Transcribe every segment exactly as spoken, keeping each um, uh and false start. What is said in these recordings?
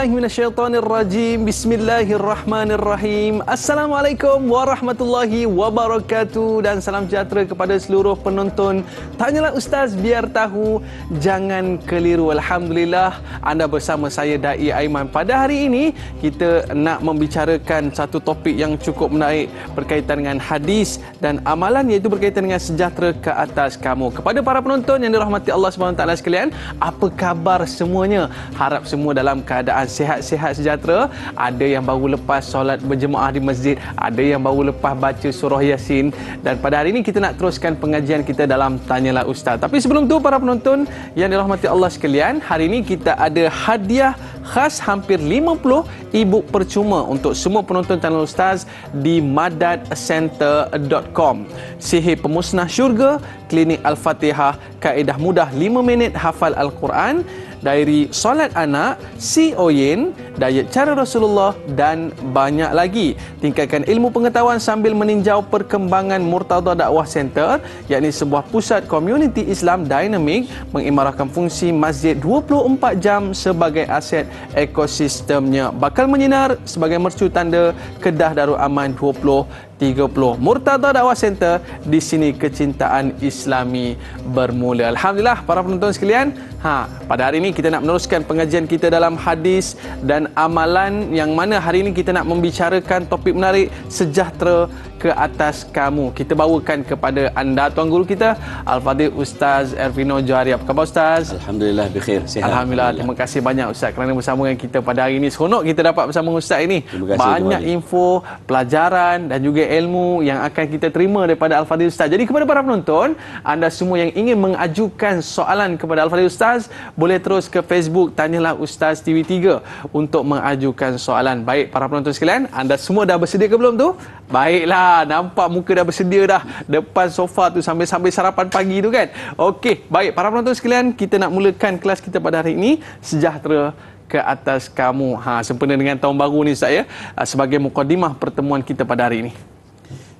A'udzubillahi minasyaitonirrajim. Bismillahirrahmanirrahim. Assalamualaikum warahmatullahi wabarakatuh dan salam sejahtera kepada seluruh penonton Tanyalah Ustaz biar tahu jangan keliru. Alhamdulillah anda bersama saya Da'i Aiman. Pada hari ini kita nak membicarakan satu topik yang cukup menarik berkaitan dengan hadis dan amalan, iaitu berkaitan dengan sejahtera ke atas kamu. Kepada para penonton yang dirahmati Allah subhanahu wa taala sekalian, apa khabar semuanya? Harap semua dalam keadaan sihat-sihat sejahtera. Ada yang baru lepas solat berjemaah di masjid, ada yang baru lepas baca surah Yasin. Dan pada hari ini kita nak teruskan pengajian kita dalam Tanyalah Ustaz. Tapi sebelum tu para penonton yang dirahmati Allah sekalian, hari ini kita ada hadiah khas hampir lima puluh e-book percuma untuk semua penonton Tanyalah Ustaz di madad center dot com. Sihir Pemusnah Syurga, Klinik Al-Fatihah, Kaedah Mudah lima minit Hafal Al-Quran, Diary Solat Anak, Si Oyen, Diet Cara Rasulullah dan banyak lagi. Tingkatkan ilmu pengetahuan sambil meninjau perkembangan Murtadah Da'wah Center, yakni sebuah pusat komuniti Islam dinamik mengimarahkan fungsi masjid dua puluh empat jam sebagai aset ekosistemnya. Bakal menyinar sebagai mercu tanda Kedah Darul Aman dua ribu tiga puluh. Murtadah Da'wah Center, di sini kecintaan Islami bermula. Alhamdulillah para penonton sekalian, ha, pada hari ini kita nak meneruskan pengajian kita dalam hadis dan amalan, yang mana hari ini kita nak membicarakan topik menarik, sejahtera ke atas kamu. Kita bawakan kepada anda tuan guru kita Al-Fadhil Ustaz Ervino Jariap. Apa khabar Ustaz? Alhamdulillah bikhair. Sihat. Alhamdulillah. Alhamdulillah. Terima kasih banyak Ustaz kerana bersama dengan kita pada hari ini. Seronok kita dapat bersama Ustaz ini. Kasih, banyak info, pelajaran dan juga ilmu yang akan kita terima daripada Al-Fadhil Ustaz. Jadi kepada para penonton, anda semua yang ingin mengajukan soalan kepada Al-Fadhil Ustaz, boleh terus ke Facebook Tanyalah Ustaz T V tiga untuk mengajukan soalan. Baik para penonton sekalian, anda semua dah bersedia ke belum tu? Baiklah, nampak muka dah bersedia dah depan sofa tu sambil-sambil sarapan pagi tu kan. Okey, baik para penonton sekalian, kita nak mulakan kelas kita pada hari ini, sejahtera ke atas kamu. Ha, sempena dengan tahun baru ni Ustaz ya, sebagai mukadimah pertemuan kita pada hari ini.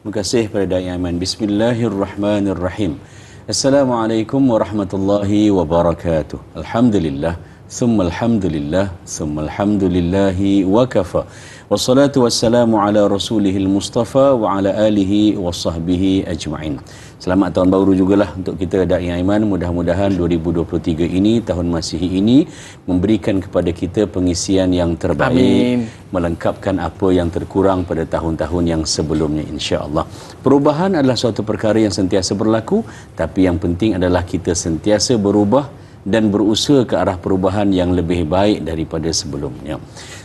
Terima kasih kepada Da'i Aiman. Bismillahirrahmanirrahim. Assalamualaikum warahmatullahi wabarakatuh. Alhamdulillah, summa alhamdulillah, summa alhamdulillahi wa kafa. Wassalatu wassalamu ala rasulihil mustafa wa ala alihi wa sahbihi ajma'in. Selamat tahun baru jugalah untuk kita Da'i Aiman. Mudah-mudahan dua ribu dua puluh tiga ini, tahun Masihi ini, memberikan kepada kita pengisian yang terbaik. Amin. Melengkapkan apa yang terkurang pada tahun-tahun yang sebelumnya insya-Allah. Perubahan adalah suatu perkara yang sentiasa berlaku, tapi yang penting adalah kita sentiasa berubah dan berusaha ke arah perubahan yang lebih baik daripada sebelumnya.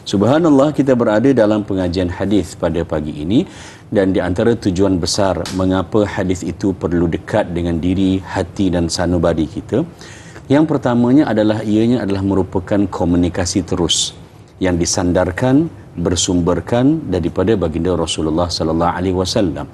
Subhanallah, kita berada dalam pengajian hadis pada pagi ini, dan di antara tujuan besar mengapa hadis itu perlu dekat dengan diri, hati dan sanubari kita, yang pertamanya adalah ianya adalah merupakan komunikasi terus yang disandarkan, bersumberkan daripada baginda Rasulullah sallallahu alaihi wasallam.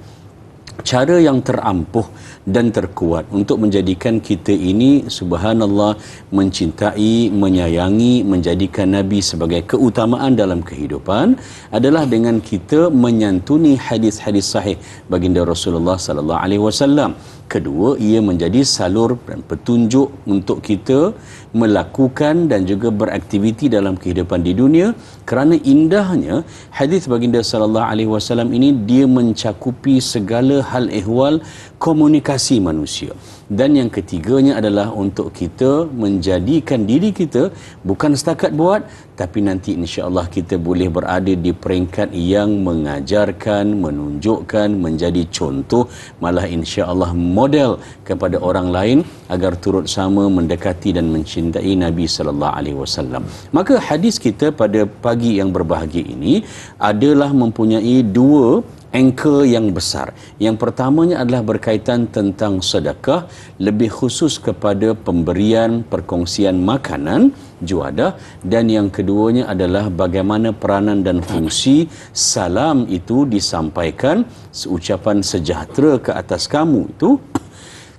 Cara yang terampuh dan terkuat untuk menjadikan kita ini, subhanallah, mencintai, menyayangi, menjadikan Nabi sebagai keutamaan dalam kehidupan adalah dengan kita menyantuni hadis-hadis sahih baginda Rasulullah sallallahu alaihi wasallam. Kedua, ia menjadi salur dan petunjuk untuk kita melakukan dan juga beraktiviti dalam kehidupan di dunia, kerana indahnya hadis baginda sallallahu alaihi wasallam ini, dia mencakupi segala hal ehwal komunikasi manusia. Dan yang ketiganya adalah untuk kita menjadikan diri kita bukan setakat buat, tapi nanti insya-Allah kita boleh berada di peringkat yang mengajarkan, menunjukkan, menjadi contoh, malah insya-Allah model kepada orang lain agar turut sama mendekati dan mencintai Nabi sallallahu alaihi wasallam. Maka hadis kita pada pagi yang berbahagia ini adalah mempunyai dua anchor yang besar. Yang pertamanya adalah berkaitan tentang sedekah, lebih khusus kepada pemberian, perkongsian makanan, juadah. Dan yang keduanya adalah bagaimana peranan dan fungsi salam itu disampaikan, ucapan sejahtera ke atas kamu itu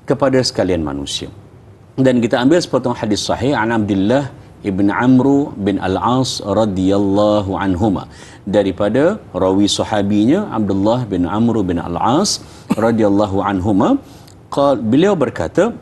kepada sekalian manusia. Dan kita ambil sepotong hadis sahih An-Abdillah Ibn Amru bin Al-As radhiyallahu anhuma, daripada rawi sahabinya Abdullah bin Amru bin Al-As radhiyallahu anhuma. Beliau berkata,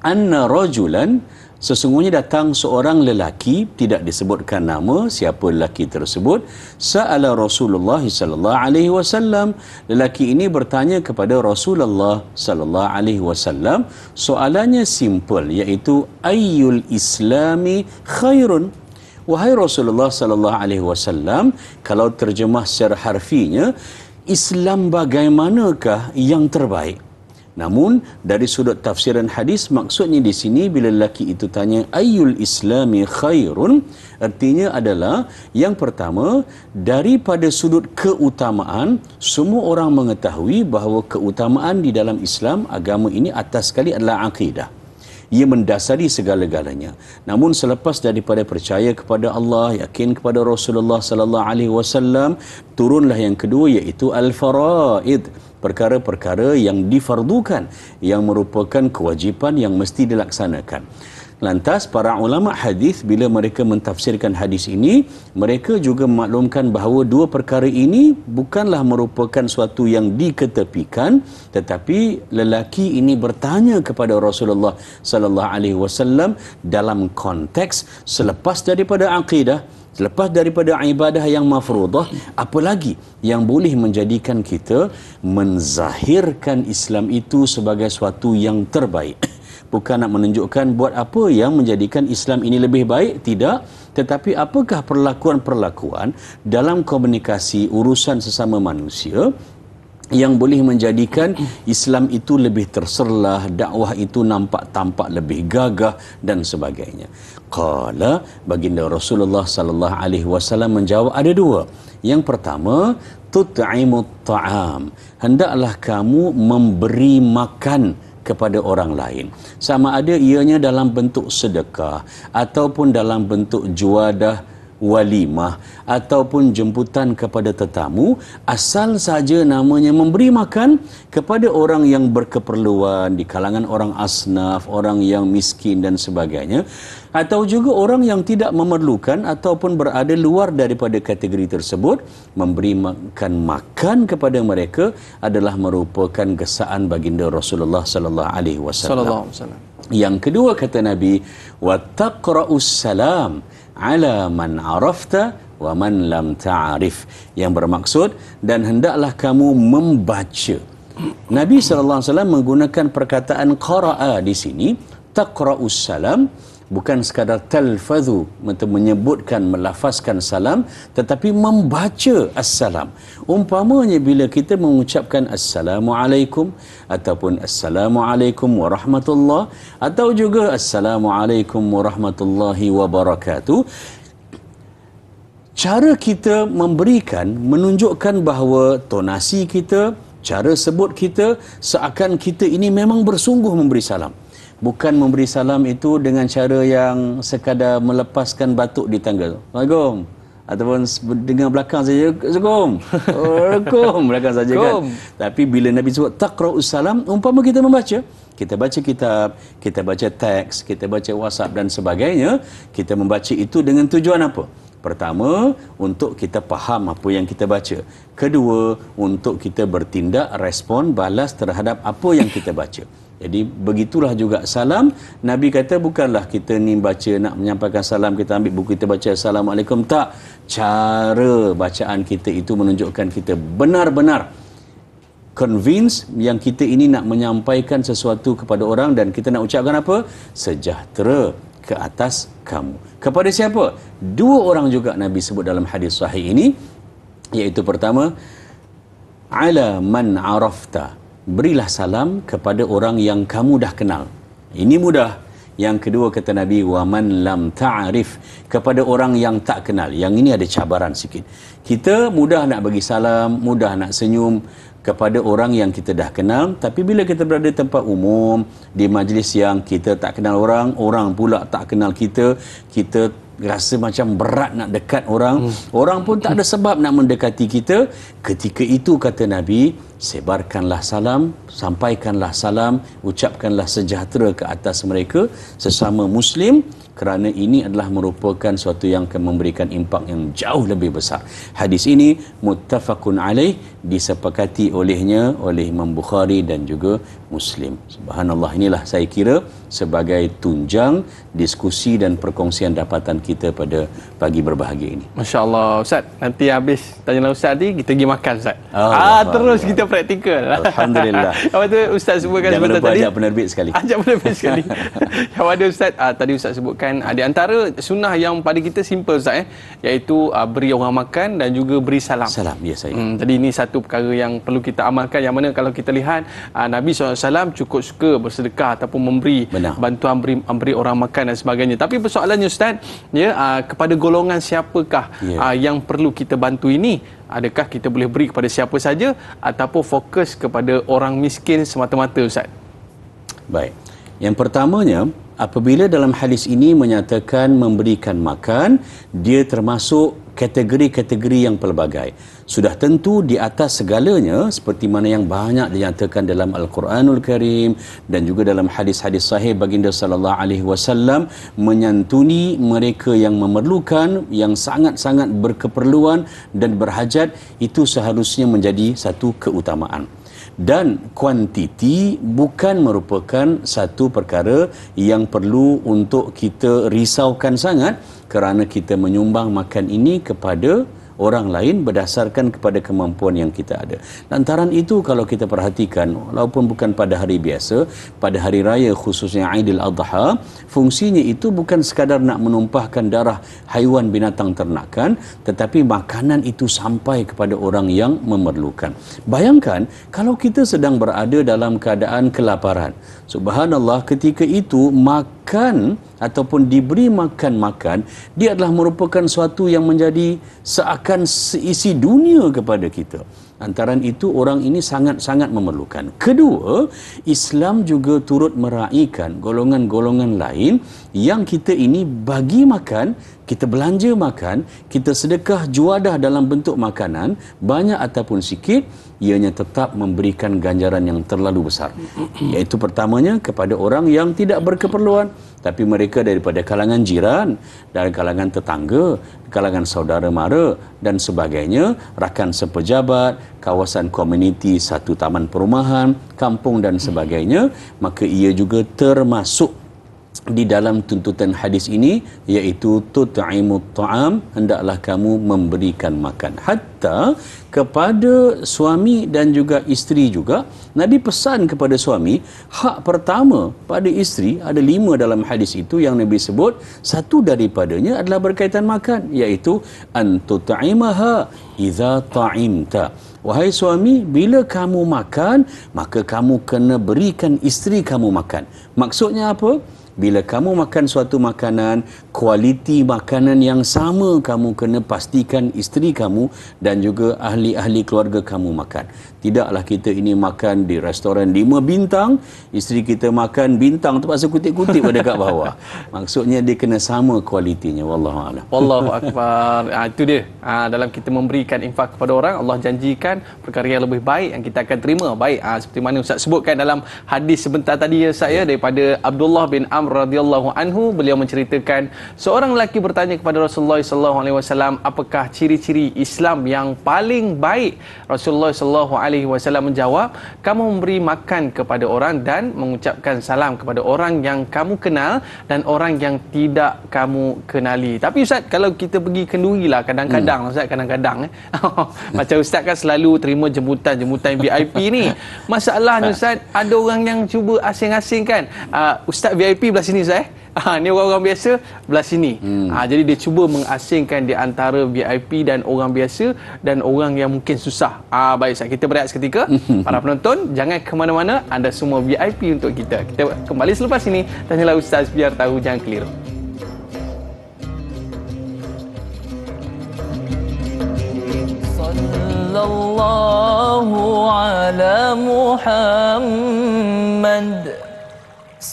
anna rajulan Sesungguhnya datang seorang lelaki, tidak disebutkan nama siapa lelaki tersebut. Sa'ala Rasulullah sallallahu alaihi wasallam, lelaki ini bertanya kepada Rasulullah sallallahu alaihi wasallam, soalannya simple, iaitu ayyul islami khairun. Wahai Rasulullah sallallahu alaihi wasallam, kalau terjemah secara harfinya, Islam bagaimanakah yang terbaik? Namun dari sudut tafsiran hadis, maksudnya di sini bila lelaki itu tanya ayyul islami khairun, artinya adalah yang pertama, daripada sudut keutamaan, semua orang mengetahui bahawa keutamaan di dalam Islam, agama ini atas sekali adalah akidah. Ia mendasari segala-galanya. Namun selepas daripada percaya kepada Allah, yakin kepada Rasulullah sallallahu alaihi wasallam, turunlah yang kedua iaitu al-faraid, perkara-perkara yang difardukan, yang merupakan kewajipan yang mesti dilaksanakan. Lantas para ulama hadis bila mereka mentafsirkan hadis ini, mereka juga memaklumkan bahawa dua perkara ini bukanlah merupakan suatu yang diketepikan, tetapi lelaki ini bertanya kepada Rasulullah sallallahu alaihi wasallam dalam konteks selepas daripada akidah, selepas daripada ibadah yang mafrudah, apa lagi yang boleh menjadikan kita menzahirkan Islam itu sebagai suatu yang terbaik. Bukan nak menunjukkan buat apa yang menjadikan Islam ini lebih baik, tidak. Tetapi apakah perlakuan-perlakuan dalam komunikasi urusan sesama manusia yang boleh menjadikan Islam itu lebih terserlah, dakwah itu nampak-tampak lebih gagah dan sebagainya. Qala, baginda Rasulullah sallallahu alaihi wasallam menjawab ada dua. Yang pertama, tut'imut ta'am, hendaklah kamu memberi makan kepada orang lain, sama ada ianya dalam bentuk sedekah ataupun dalam bentuk juadah walimah ataupun jemputan kepada tetamu, asal saja namanya memberi makan kepada orang yang berkeperluan di kalangan orang asnaf, orang yang miskin dan sebagainya, atau juga orang yang tidak memerlukan ataupun berada luar daripada kategori tersebut. Memberi makan makan kepada mereka adalah merupakan gesaan baginda Rasulullah sallallahu alaihi wasallam. Yang kedua kata Nabi, wa taqra'us salam ala man arafta wa man lam ta'arif, yang bermaksud dan hendaklah kamu membaca. Nabi sallallahu alaihi wasallam menggunakan perkataan qara'a di sini, taqra'us salam, bukan sekadar talfazu menyebutkan, melafazkan salam, tetapi membaca assalam. Umpamanya bila kita mengucapkan assalamualaikum ataupun assalamualaikum warahmatullah atau juga assalamualaikum warahmatullahi wabarakatuh, cara kita memberikan menunjukkan bahawa tonasi kita, cara sebut kita, seakan kita ini memang bersungguh memberi salam. Bukan memberi salam itu dengan cara yang sekadar melepaskan batuk di tangga. Assalamualaikum. Ataupun dengan belakang saja. Assalamualaikum. Waalaikumsalam. Belakang saja kan. Tapi bila Nabi sebut taqra'us salam, umpama kita membaca. Kita baca kitab, kita baca teks, kita baca WhatsApp dan sebagainya. Kita membaca itu dengan tujuan apa? Pertama, untuk kita faham apa yang kita baca. Kedua, untuk kita bertindak, respon, balas terhadap apa yang kita baca. Jadi begitulah juga salam. Nabi kata bukanlah kita ni baca nak menyampaikan salam, kita ambil buku kita baca assalamualaikum, tak. Cara bacaan kita itu menunjukkan kita benar-benar convince yang kita ini nak menyampaikan sesuatu kepada orang, dan kita nak ucapkan apa? Sejahtera ke atas kamu. Kepada siapa? Dua orang juga Nabi sebut dalam hadis sahih ini, iaitu pertama ala man arafta, berilah salam kepada orang yang kamu dah kenal. Ini mudah. Yang kedua kata Nabi, wa man lam ta'arif, kepada orang yang tak kenal. Yang ini ada cabaran sikit. Kita mudah nak bagi salam, mudah nak senyum kepada orang yang kita dah kenal, tapi bila kita berada di tempat umum, di majlis yang kita tak kenal orang, orang pula tak kenal kita, kita rasa macam berat nak dekat orang, hmm. orang pun tak ada sebab nak mendekati kita. Ketika itu kata Nabi, sebarkanlah salam, sampaikanlah salam, ucapkanlah sejahtera ke atas mereka sesama Muslim, kerana ini adalah merupakan suatu yang akan memberikan impak yang jauh lebih besar. Hadis ini muttafaqun alaih, disepakati olehnya oleh Imam Bukhari dan juga Muslim. Subhanallah, inilah saya kira sebagai tunjang diskusi dan perkongsian dapatan kita pada pagi berbahagia ini. Masya Allah Ustaz, nanti habis Tanyalah Ustaz ni kita pergi makan Ustaz. Oh, ah, terus Allah. Kita praktikal. Alhamdulillah. Apa tu Ustaz sebutkan sebentar lupa tadi? Ajak penerbit sekali. Ajak penerbit sekali. Yang ada Ustaz, ah, tadi Ustaz sebutkan ah, di antara sunnah yang pada kita simple Ustaz eh, iaitu ah, beri orang makan dan juga beri salam. Salam, ya saya. Hmm, jadi ini satu perkara yang perlu kita amalkan, yang mana kalau kita lihat ah, Nabi sallallahu alaihi wasallam cukup suka bersedekah ataupun memberi. Benar. Bantuan beri, beri orang makan dan sebagainya. Tapi persoalannya Ustaz, ya, aa, kepada golongan siapakah yeah. aa, yang perlu kita bantu ini? Adakah kita boleh beri kepada siapa saja ataupun fokus kepada orang miskin semata-mata Ustaz? Baik. Yang pertamanya, apabila dalam hadis ini menyatakan memberikan makan, dia termasuk kategori-kategori yang pelbagai. Sudah tentu di atas segalanya, seperti mana yang banyak dinyatakan dalam Al-Quranul Karim dan juga dalam hadis-hadis sahih baginda sallallahu alaihi wasallam, menyantuni mereka yang memerlukan, yang sangat-sangat berkeperluan dan berhajat, itu seharusnya menjadi satu keutamaan. Dan kuantiti bukan merupakan satu perkara yang perlu untuk kita risaukan sangat, kerana kita menyumbang makan ini kepada orang lain berdasarkan kepada kemampuan yang kita ada. Lantaran itu kalau kita perhatikan, walaupun bukan pada hari biasa, pada hari raya khususnya Aidil Adha, fungsinya itu bukan sekadar nak menumpahkan darah haiwan binatang ternakan, tetapi makanan itu sampai kepada orang yang memerlukan. Bayangkan kalau kita sedang berada dalam keadaan kelaparan, subhanallah, ketika itu makan ataupun diberi makan-makan, dia adalah merupakan suatu yang menjadi seakan seisi dunia kepada kita. Antaran itu orang ini sangat-sangat memerlukan. Kedua, Islam juga turut meraihkan golongan-golongan lain yang kita ini bagi makan, kita belanja makan, kita sedekah juadah dalam bentuk makanan, banyak ataupun sikit, ianya tetap memberikan ganjaran yang terlalu besar. Iaitu pertamanya kepada orang yang tidak berkeperluan, tapi mereka daripada kalangan jiran, dari kalangan tetangga, kalangan saudara mara dan sebagainya, rakan sepejabat, kawasan komuniti, satu taman perumahan, kampung dan sebagainya, maka ia juga termasuk di dalam tuntutan hadis ini, iaitu tut'imut ta'am, hendaklah kamu memberikan makan. Hatta kepada suami dan juga isteri juga, Nabi pesan kepada suami, hak pertama pada isteri ada lima dalam hadis itu yang Nabi sebut, satu daripadanya adalah berkaitan makan, iaitu antut'imaha idza ta'imta. Wahai suami, bila kamu makan, maka kamu kena berikan isteri kamu makan. Maksudnya apa? Bila kamu makan suatu makanan, kualiti makanan yang sama kamu kena pastikan isteri kamu dan juga ahli-ahli keluarga kamu makan. Tidaklah kita ini makan di restoran lima bintang, isteri kita makan bintang terpaksa kutip-kutip pada kat bawah. Maksudnya dia kena sama kualitinya. Wallahualam. Wallahu akbar. Ha, itu dia. Ha, dalam kita memberikan infak kepada orang, Allah janjikan perkara yang lebih baik yang kita akan terima. Baik. Ha, seperti mana Ustaz sebutkan dalam hadis sebentar tadi ya saya, daripada Abdullah bin Amr radhiyallahu anhu, beliau menceritakan seorang lelaki bertanya kepada Rasulullah sallallahu alaihi wasallam, apakah ciri-ciri Islam yang paling baik? Rasulullah sallallahu alaihi wasallam menjawab, kamu memberi makan kepada orang dan mengucapkan salam kepada orang yang kamu kenal dan orang yang tidak kamu kenali. Tapi Ustaz, kalau kita pergi kenduri lah kadang-kadang, hmm. Ustaz kadang-kadang eh? Macam Ustaz kan selalu terima jemputan-jemputan V I P ni. Masalahnya Ustaz, ada orang yang cuba asing-asing kan, uh, Ustaz V I P belah sini Ustaz eh? Ha, ni orang-orang biasa belah sini. Hmm. Ha, jadi dia cuba mengasingkan di antara V I P dan orang biasa dan orang yang mungkin susah. Ha, baik Ustaz, kita berehat seketika. Para penonton, jangan ke mana-mana, anda semua V I P untuk kita. Kita kembali selepas ini. Tanyalah Ustaz biar tahu jangan keliru. Sallallahu ala Muhammad.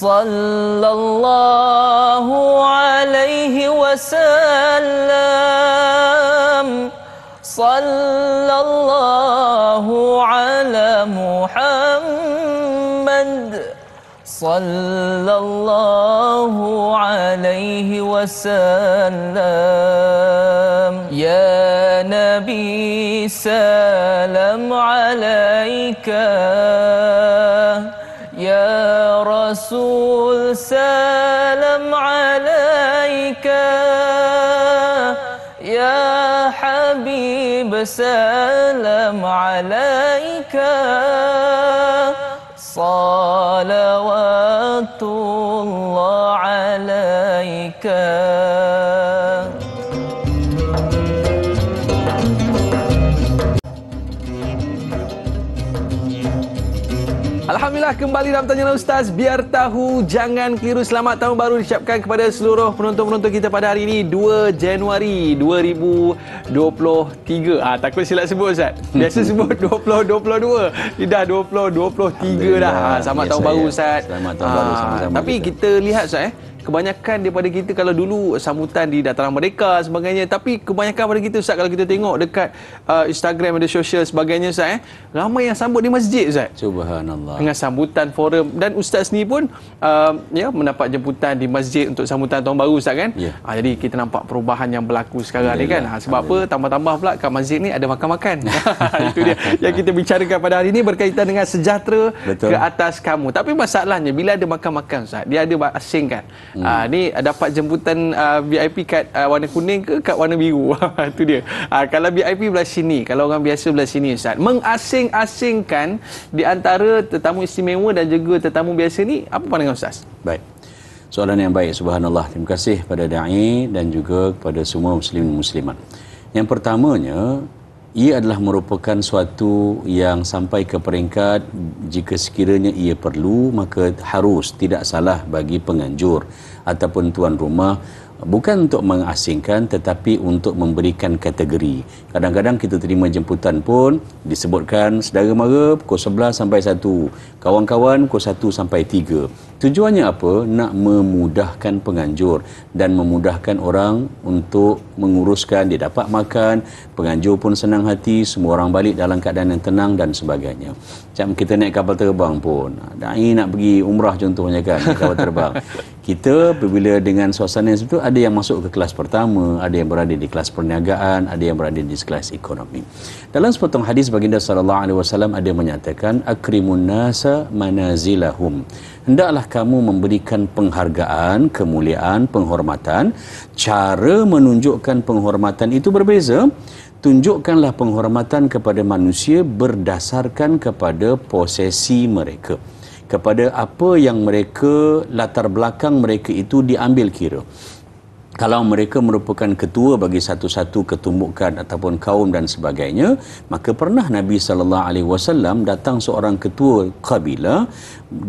صلى الله عليه وسلم wasallam. Sallallahu ala Muhammad. Sallallahu alaihi wasallam. Ya Nabi salam alaika, ya Rasul salam alaika, ya Habib salam alaika. Salawatullah alaika. Alhamdulillah, kembali dalam Tanyalah Ustaz. Biar tahu, jangan keliru. Selamat tahun baru diucapkan kepada seluruh penonton-penonton kita pada hari ini, dua Januari dua ribu dua puluh tiga. Ah, takut silap sebut Ustaz. Biasa sebut dua ribu dua puluh dua. Ini dah dua ribu dua puluh tiga dah. Ah, selamat yes, tahun saya. baru Ustaz. Selamat tahun ah, baru sama-sama. Tapi kita, kita lihat Ustaz eh, kebanyakan daripada kita kalau dulu sambutan di Dataran Merdeka sebagainya, tapi kebanyakan pada kita Ustaz, kalau kita tengok dekat uh, Instagram, media sosial sebagainya Ustaz eh, ramai yang sambut di masjid Ustaz. Subhanallah. Dengan sambutan forum, dan Ustaz sendiri pun uh, ya mendapat jemputan di masjid untuk sambutan tahun baru Ustaz kan. Yeah. Ha, jadi kita nampak perubahan yang berlaku sekarang ni kan. Ha, sebab apa tambah-tambah pula kat masjid ni ada makan-makan. Itu dia yang kita bicarakan pada hari ini, berkaitan dengan sejahtera Betul. ke atas kamu. Tapi masalahnya bila ada makan-makan Ustaz, dia ada asing kan. Hmm. Ah, ni dapat jemputan uh, V I P kat uh, warna kuning ke kat warna biru. Itu dia. Ah, kalau V I P belah sini, kalau orang biasa belah sini Ustaz. Mengasing-asingkan di antara tetamu istimewa dan juga tetamu biasa ni, apa pandangan Ustaz? Baik. Soalan yang baik, subhanallah. Terima kasih kepada Da'i dan juga kepada semua muslimin muslimat. Yang pertamanya, ia adalah merupakan suatu yang sampai ke peringkat jika sekiranya ia perlu, maka harus, tidak salah bagi penganjur ataupun tuan rumah, bukan untuk mengasingkan tetapi untuk memberikan kategori. Kadang-kadang kita terima jemputan pun disebutkan saudara mara pukul sebelas sampai satu, kawan-kawan pukul satu sampai tiga. Tujuannya apa? Nak memudahkan penganjur dan memudahkan orang untuk menguruskan, dia dapat makan, penganjur pun senang hati, semua orang balik dalam keadaan yang tenang dan sebagainya. Macam kita naik kapal terbang pun, Da'i nak pergi umrah contohnya kan, kapal terbang. Kita bila dengan suasana yang sebetulnya, ada yang masuk ke kelas pertama, ada yang berada di kelas perniagaan, ada yang berada di kelas ekonomi. Dalam sepotong hadis baginda sallallahu alaihi wasallam ada menyatakan, akrimun nasa manazilahum. Hendaklah kamu memberikan penghargaan, kemuliaan, penghormatan. Cara menunjukkan penghormatan itu berbeza. Tunjukkanlah penghormatan kepada manusia berdasarkan kepada posesi mereka, kepada apa yang mereka, latar belakang mereka itu diambil kira. Kalau mereka merupakan ketua bagi satu-satu ketumbukan ataupun kaum dan sebagainya, maka pernah Nabi sallallahu alaihi wasallam datang seorang ketua kabilah,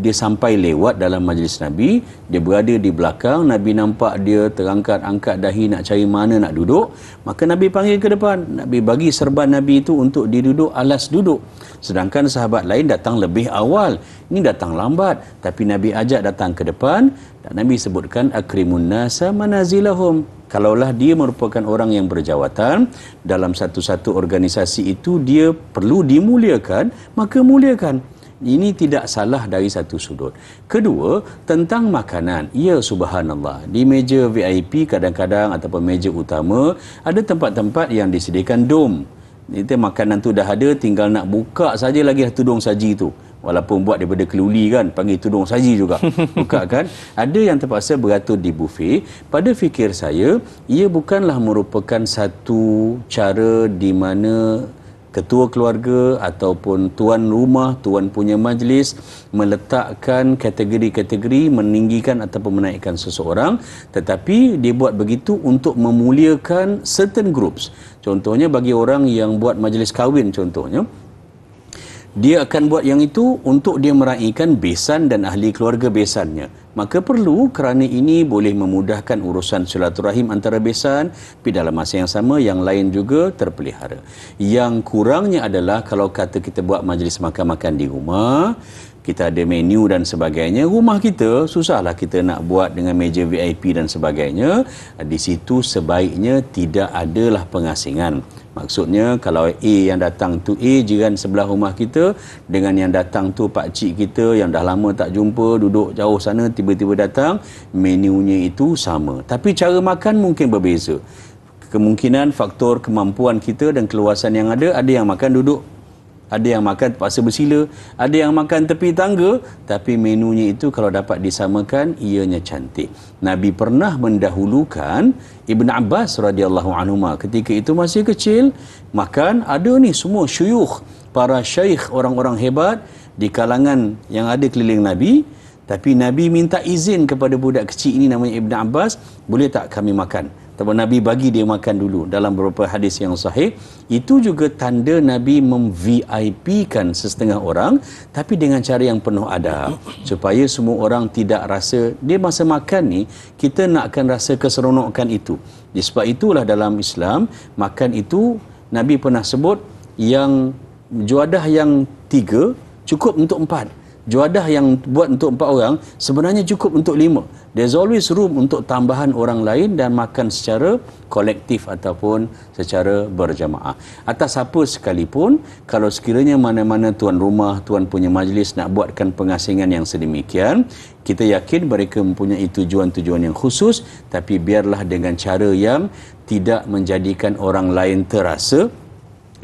dia sampai lewat dalam majlis Nabi, dia berada di belakang, Nabi nampak dia terangkat-angkat dahi nak cari mana nak duduk, maka Nabi panggil ke depan, Nabi bagi serban Nabi itu untuk diduduk alas duduk. Sedangkan sahabat lain datang lebih awal, ini datang lambat, tapi Nabi ajak datang ke depan. Dan Nabi sebutkan akrimun nasa manazilahum. Kalaulah dia merupakan orang yang berjawatan dalam satu-satu organisasi itu, dia perlu dimuliakan, maka muliakan. Ini tidak salah dari satu sudut. Kedua, tentang makanan. Ya, subhanallah. Di meja V I P kadang-kadang ataupun meja utama, ada tempat-tempat yang disediakan dom. Itu makanan tu dah ada, tinggal nak buka saja lagi tudung saji tu. Walaupun buat daripada keluli kan, panggil tudung saji juga. Buka kan? Ada yang terpaksa beratur di bufet. Pada fikir saya, ia bukanlah merupakan satu cara di mana ketua keluarga ataupun tuan rumah, tuan punya majlis meletakkan kategori-kategori, meninggikan ataupun menaikkan seseorang, tetapi dia buat begitu untuk memuliakan certain groups. Contohnya bagi orang yang buat majlis kahwin contohnya, dia akan buat yang itu untuk dia meraihkan besan dan ahli keluarga besannya. Maka perlu, kerana ini boleh memudahkan urusan silaturahim antara besan, tapi dalam masa yang sama yang lain juga terpelihara. Yang kurangnya adalah kalau kata kita buat majlis makan-makan di rumah, kita ada menu dan sebagainya. Rumah kita, susahlah kita nak buat dengan meja V I P dan sebagainya. Di situ sebaiknya tidak adalah pengasingan. Maksudnya, kalau A yang datang tu A, jiran sebelah rumah kita, dengan yang datang tu pakcik kita yang dah lama tak jumpa, duduk jauh sana, tiba-tiba datang, menunya itu sama. Tapi cara makan mungkin berbeza. Kemungkinan faktor kemampuan kita dan keluasan yang ada, ada yang makan duduk, ada yang makan terpaksa bersila, ada yang makan tepi tangga, tapi menunya itu kalau dapat disamakan, ianya cantik. Nabi pernah mendahulukan Ibn Abbas radhiyallahu anhu ketika itu masih kecil, makan ada ni semua syuyukh, para syaikh, orang-orang hebat di kalangan yang ada keliling Nabi, tapi Nabi minta izin kepada budak kecil ini namanya Ibn Abbas, boleh tak kami makan? Tapi Nabi bagi dia makan dulu dalam beberapa hadis yang sahih. Itu juga tanda Nabi mem-V I P-kan setengah orang, tapi dengan cara yang penuh adab, supaya semua orang tidak rasa dia masa makan ni, kita nakkan rasa keseronokan itu. Sebab itulah dalam Islam, makan itu Nabi pernah sebut yang juadah yang tiga cukup untuk empat. Juadah yang buat untuk empat orang sebenarnya cukup untuk lima. There's always room untuk tambahan orang lain, dan makan secara kolektif ataupun secara berjamaah. Atas apa sekalipun, kalau sekiranya mana-mana tuan rumah, tuan punya majlis nak buatkan pengasingan yang sedemikian, kita yakin mereka mempunyai tujuan-tujuan yang khusus, tapi biarlah dengan cara yang tidak menjadikan orang lain terasa.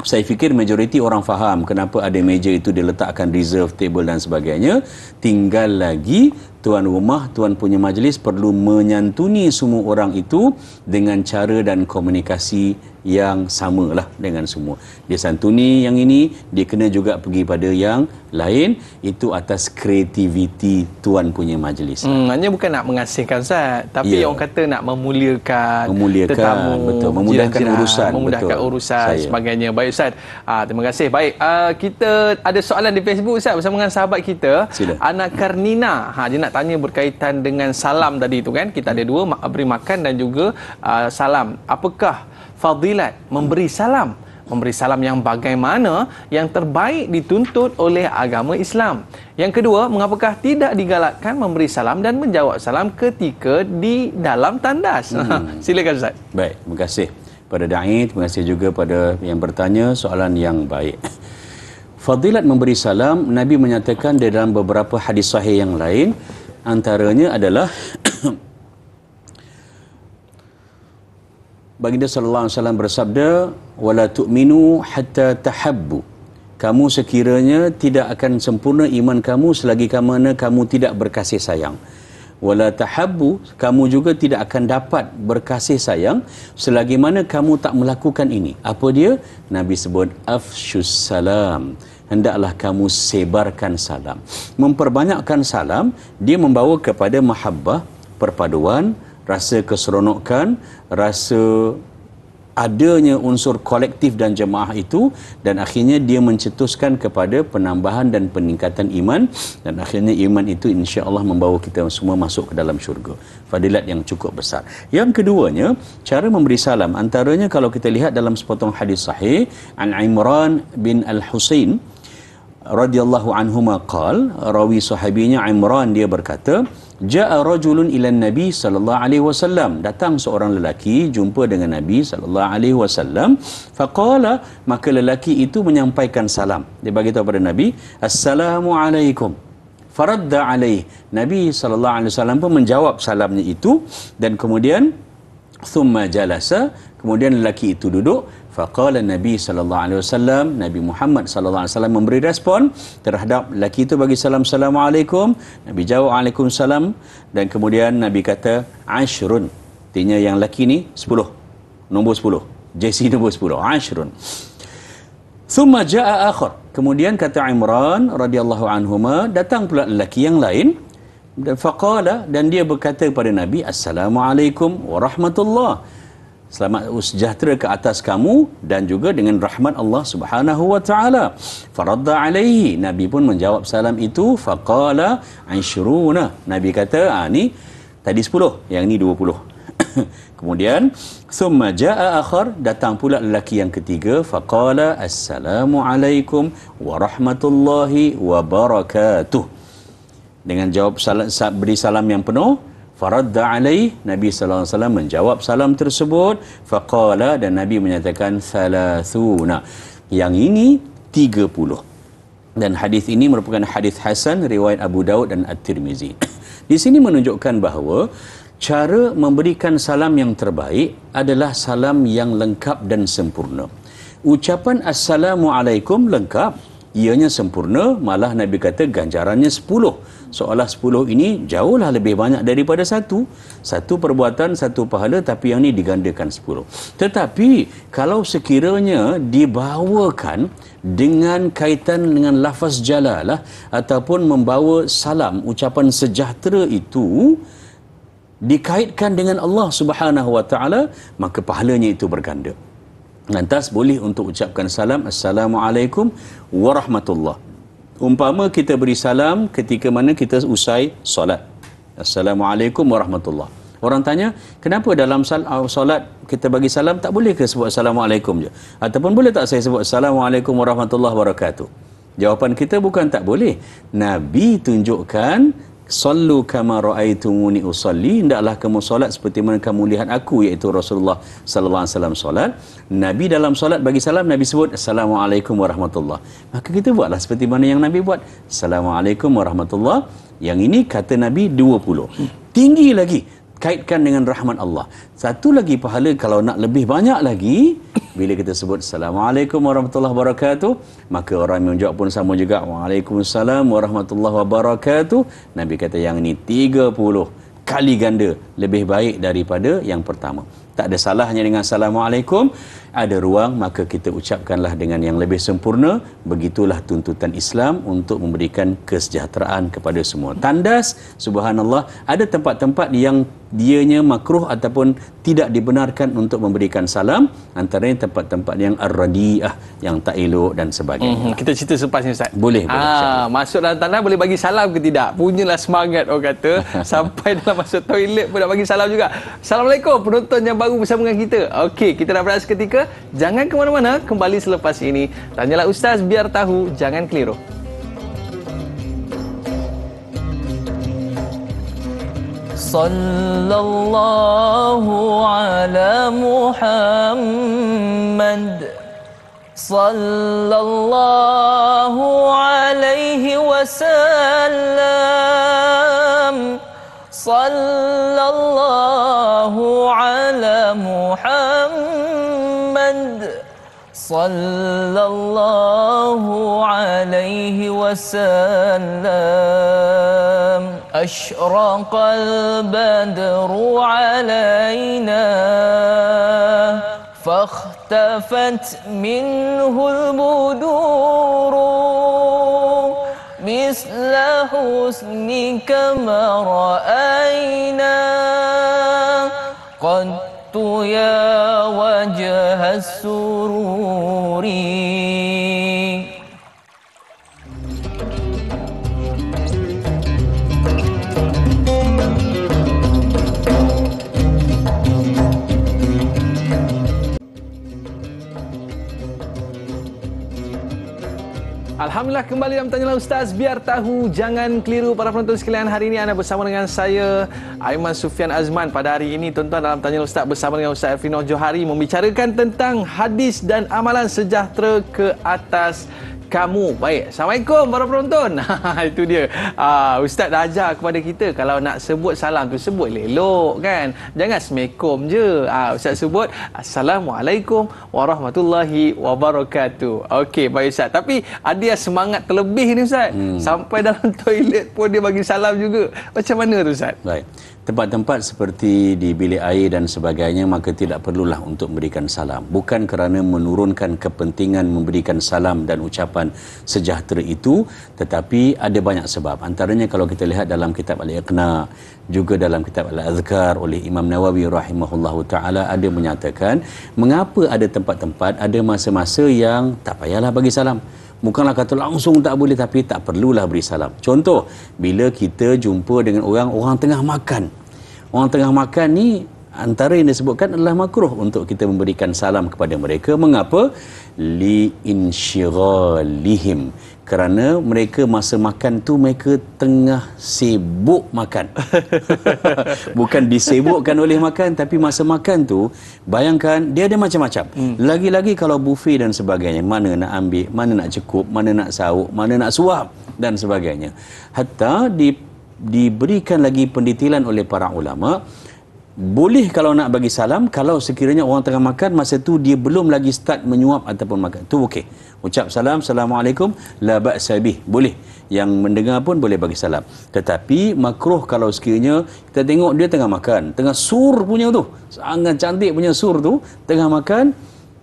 Saya fikir majoriti orang faham kenapa ada meja itu diletakkan reserve table dan sebagainya. Tinggal lagi tuan rumah, tuan punya majlis perlu menyantuni semua orang itu dengan cara dan komunikasi yang samalah dengan semua. Dia santuni yang ini, dia kena juga pergi pada yang lain. Itu atas kreativiti tuan punya majlis. Hmm, maknanya bukan nak mengasingkan Ustaz, tapi yeah, orang kata nak memuliakan, memuliakan tetamu, betul, memudahkan jiran, urusan, memudahkan betul, urusan saya, sebagainya. Baik Ustaz. Ah, terima kasih. Baik, uh, kita ada soalan di Facebook Ustaz bersama dengan sahabat kita, sila. Ana Karnina. Ha, dia nak tanya berkaitan dengan salam tadi tu kan. Kita ada dua, beri makan dan juga uh, salam. Apakah fadilat memberi salam, memberi salam yang bagaimana yang terbaik dituntut oleh agama Islam? Yang kedua, mengapakah tidak digalakkan memberi salam dan menjawab salam ketika di dalam tandas? Hmm. Silakan Ustaz. Baik, terima kasih pada Da'i, terima kasih juga pada yang bertanya soalan yang baik. Fadilat memberi salam, Nabi menyatakan di dalam beberapa hadis sahih yang lain, antaranya adalah Baginda sallallahu alaihi wasallam bersabda, wala tu'minu hatta tahabbu. Kamu sekiranya tidak akan sempurna iman kamu selagi kamu kamu tidak berkasih sayang. Wala tahabbu, kamu juga tidak akan dapat berkasih sayang selagi mana kamu tak melakukan ini. Apa dia? Nabi sebut afshus salam. Hendaklah kamu sebarkan salam. Memperbanyakkan salam, dia membawa kepada mahabbah, perpaduan, rasa keseronokan, rasa adanya unsur kolektif dan jemaah itu, dan akhirnya dia mencetuskan kepada penambahan dan peningkatan iman, dan akhirnya iman itu insya-Allah membawa kita semua masuk ke dalam syurga. Fadilat yang cukup besar. Yang keduanya, cara memberi salam, antaranya kalau kita lihat dalam sepotong hadis sahih, An Imran bin Al-Husain radhiyallahu anhuma qal, rawi sahabinya Imran, dia berkata, Ja'a rajulun ila Nabi sallallahu alaihi wasallam. Datang seorang lelaki jumpa dengan Nabi sallallahu alaihi wasallam. Faqala, maka lelaki itu menyampaikan salam. Dia bagi tahu kepada Nabi, "Assalamu alaikum." Faradda alaihi. Nabi sallallahu alaihi wasallam pun menjawab salamnya itu, dan kemudian thumma jalasa, kemudian lelaki itu duduk. Faqala Nabi sallallahu alaihi wasallam, Nabi Muhammad sallallahu alaihi wasallam memberi respon terhadap lelaki itu, bagi salam, assalamualaikum. Nabi jawab waalaikumsalam, dan kemudian Nabi kata ashrun, artinya yang lelaki ni sepuluh, nombor sepuluh, J C nombor sepuluh, ashrun. Thumma jaa akhar, kemudian kata Imran radhiyallahu anhuma, datang pula lelaki yang lain, dan faqala, dan dia berkata kepada Nabi, assalamualaikum warahmatullahi. Selamat sejahtera ke atas kamu, dan juga dengan rahmat Allah Subhanahu wa taala. Faradda alaihi, Nabi pun menjawab salam itu. Faqala ashruna, Nabi kata, ah ni tadi sepuluh, yang ni dua puluh. Kemudian summa jaa akhar, datang pula lelaki yang ketiga, faqala assalamualaikum warahmatullahi wabarakatuh. Dengan jawab salam, beri salam yang penuh, faradda alaih, Nabi sallallahu alaihi wasallam menjawab salam tersebut, faqala, dan Nabi menyatakan thalathuna, yang ini tiga puluh. Dan hadis ini merupakan hadis hasan riwayat Abu Daud dan At-Tirmizi. Di sini menunjukkan bahawa cara memberikan salam yang terbaik adalah salam yang lengkap dan sempurna. Ucapan assalamualaikum lengkap, ianya sempurna, malah Nabi kata ganjarannya sepuluh. Seolah sepuluh ini jauhlah lebih banyak daripada satu. Satu perbuatan, satu pahala, tapi yang ini digandakan sepuluh. Tetapi kalau sekiranya dibawakan dengan kaitan dengan lafaz jalalah ataupun membawa salam, ucapan sejahtera itu dikaitkan dengan Allah Subhanahu wa taala, maka pahalanya itu berganda. Lantas boleh untuk ucapkan salam assalamualaikum warahmatullah. Umpama kita beri salam ketika mana kita usai solat, assalamualaikum warahmatullah. Orang tanya, kenapa dalam solat kita bagi salam tak boleh ke sebut assalamualaikum je, ataupun boleh tak saya sebut assalamualaikum warahmatullahi wabarakatuh? Jawapan kita bukan tak boleh. Nabi tunjukkan sallu kama raaitumuni usalli, hendaklah kamu solat seperti mana kamu lihat aku, iaitu Rasulullah sallallahu alaihi wasallam solat. Nabi dalam solat bagi salam, Nabi sebut assalamualaikum warahmatullahi. Maka kita buatlah seperti mana yang Nabi buat, assalamualaikum warahmatullahi. Yang ini kata Nabi dua puluh. Tinggi lagi, kaitkan dengan rahmat Allah. Satu lagi pahala, kalau nak lebih banyak lagi, bila kita sebut assalamualaikum warahmatullahi wabarakatuh, maka orang yang menjawab pun sama juga, waalaikumsalam warahmatullahi wabarakatuh. Nabi kata yang ini tiga puluh kali ganda lebih baik daripada yang pertama. Tak ada salahnya dengan assalamualaikum, ada ruang maka kita ucapkanlah dengan yang lebih sempurna. Begitulah tuntutan Islam untuk memberikan kesejahteraan kepada semua. Tandas, subhanallah, ada tempat-tempat yang dianya makruh ataupun tidak dibenarkan untuk memberikan salam, antaranya tempat-tempat yang ar-radiah, yang tak elok dan sebagainya. Mm-hmm. Kita cerita selepas ni Ustaz. Boleh, boleh. Ah, masuk dalam tanah boleh bagi salam ke tidak? Punyalah semangat orang kata. Sampai dalam masuk toilet pun nak bagi salam juga. Assalamualaikum, penonton yang baru bersama dengan kita. Okey, kita dah berada seketika. Jangan ke mana-mana, kembali selepas ini. Tanyalah Ustaz biar tahu, jangan keliru. Sallallahu ala Muhammad, sallallahu alaihi wasallam, sallallahu ala Muhammad, sallallahu alaihi wasallam. أشرق البدر علينا فاختفت منه البدور مثل حسنك ما رأينا قدت يا وجه السرور. Alhamdulillah, kembali dalam Tanyalah Ustaz biar tahu jangan keliru. Para penonton sekalian, hari ini anda bersama dengan saya Aiman Sufian Azman. Pada hari ini tuan-tuan, dalam Tanyalah Ustaz bersama dengan Ustaz Ervino Jariap membicarakan tentang hadis dan amalan sejahtera ke atas kamu. Baik, assalamualaikum para penonton. Itu dia. Aa, Ustaz dah ajar kepada kita, kalau nak sebut salam tu sebut elok kan. Jangan assalamualaikum je. Aa, Ustaz sebut assalamualaikum warahmatullahi wabarakatuh. Okey, baik Ustaz. Tapi ada yang semangat terlebih ni Ustaz. Hmm. Sampai dalam toilet pun dia bagi salam juga. Macam mana tu Ustaz? Baik. Tempat-tempat seperti di bilik air dan sebagainya, maka tidak perlulah untuk memberikan salam. Bukan kerana menurunkan kepentingan memberikan salam dan ucapan sejahtera itu, tetapi ada banyak sebab. Antaranya kalau kita lihat dalam kitab Al-Iqna, juga dalam kitab Al-Adhkar oleh Imam Nawawi rahimahullahu ta'ala, ada menyatakan mengapa ada tempat-tempat, ada masa-masa yang tak payahlah bagi salam. Bukanlah kata langsung tak boleh, tapi tak perlulah beri salam. Contoh, bila kita jumpa dengan orang, orang tengah makan. Orang tengah makan ni Antara yang disebutkan adalah makruh untuk kita memberikan salam kepada mereka. Mengapa? Li'insyiralihim. Kerana mereka masa makan tu mereka tengah sibuk makan. Bukan disibukkan oleh makan, tapi masa makan tu, bayangkan dia ada macam-macam. Hmm. Lagi-lagi kalau buffet dan sebagainya, mana nak ambil, mana nak cukup, mana nak sauk, mana nak suap dan sebagainya. Hatta di, diberikan lagi pendetilan oleh para ulama. Boleh kalau nak bagi salam, kalau sekiranya orang tengah makan, masa tu dia belum lagi start menyuap ataupun makan. Tu okey. Ucap salam, Assalamualaikum, la ba'sa bih. Boleh. Yang mendengar pun boleh bagi salam. Tetapi makruh kalau sekiranya kita tengok dia tengah makan. Tengah sur punya tu. Sangat cantik punya sur tu. Tengah makan.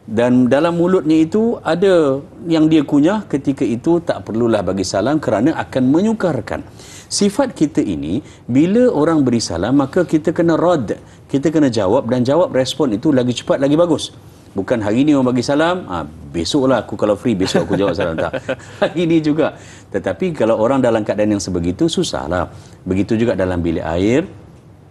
Dan dalam mulutnya itu ada yang dia kunyah. Ketika itu tak perlulah bagi salam kerana akan menyukarkan. Sifat kita ini, bila orang beri salam, maka kita kena rod. Kita kena jawab, dan jawab respon itu lagi cepat, lagi bagus. Bukan hari ini orang bagi salam, ah, besoklah aku kalau free, besok aku jawab salam. Tak. Hari ini juga. Tetapi kalau orang dalam keadaan yang sebegitu, susahlah. Begitu juga dalam bilik air,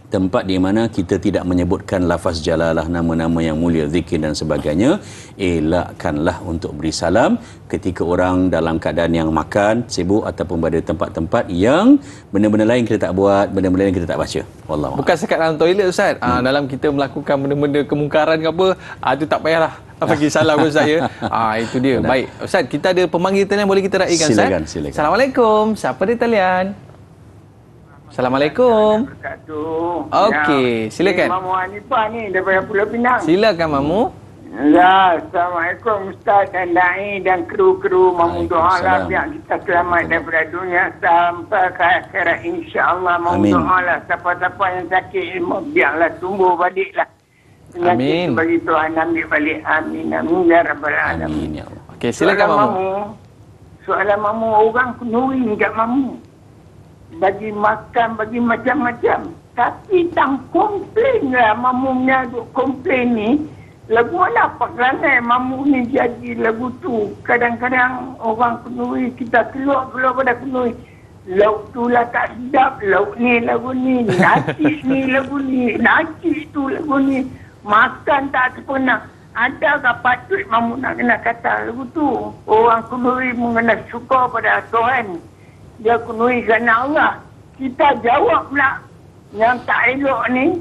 tempat di mana kita tidak menyebutkan lafaz jalalah, nama-nama yang mulia, zikir dan sebagainya. Elakkanlah untuk beri salam ketika orang dalam keadaan yang makan, sibuk, ataupun pada tempat-tempat yang benda-benda lain kita tak buat, benda-benda lain kita tak baca. Wallah. Bukan sekat dalam toilet, Ustaz. Hmm. Aa, dalam kita melakukan benda-benda kemungkaran ke apa, aa, itu tak payahlah bagi salam ke saya. Ah, itu dia. Benar. Baik, Ustaz, kita ada pemanggil talian, boleh kita raikan, Ustaz? Silakan, silakan. Assalamualaikum. Siapa di talian? Assalamualaikum. Okey, silakan. Mamu Hanifah ni daripada Pulau Pinang. Silakan, Mamu. Ya, Assalamualaikum Ustaz dan Da'i dan kru-kru. Mamu doalah biar kita selamat daripada dunia sampai ke akhirat, insya-Allah. Mamu doalah siapa-siapa yang sakit ilmu, biarlah tumbuh baliklah. Amin. Bagi Tuhan ambil balik. Amin. Amin ya rabbal alamin. Okey, silakan, Mamu. Soalan Mamu, orang penuri dekat Mamu. Bagi makan, bagi macam-macam. Tapi tak komplain lah. Mamu menyaduk komplain ni. Lagu mana apa kerana Mamu ni jadi lagu tu. Kadang-kadang orang kenduri, kita keluar-keluar pada kenduri. Lauk tu lah tak sedap. Lauk ni lagu ni. Nasi ni lagu ni. Nasi tu lagu ni. Makan tak terpenang. Adakah patut Mamu nak kena kata lagu tu? Orang kenduri mengenai syukur pada Tuhan. Dia kunui kerana Allah. Kita jawab pula yang tak elok ni.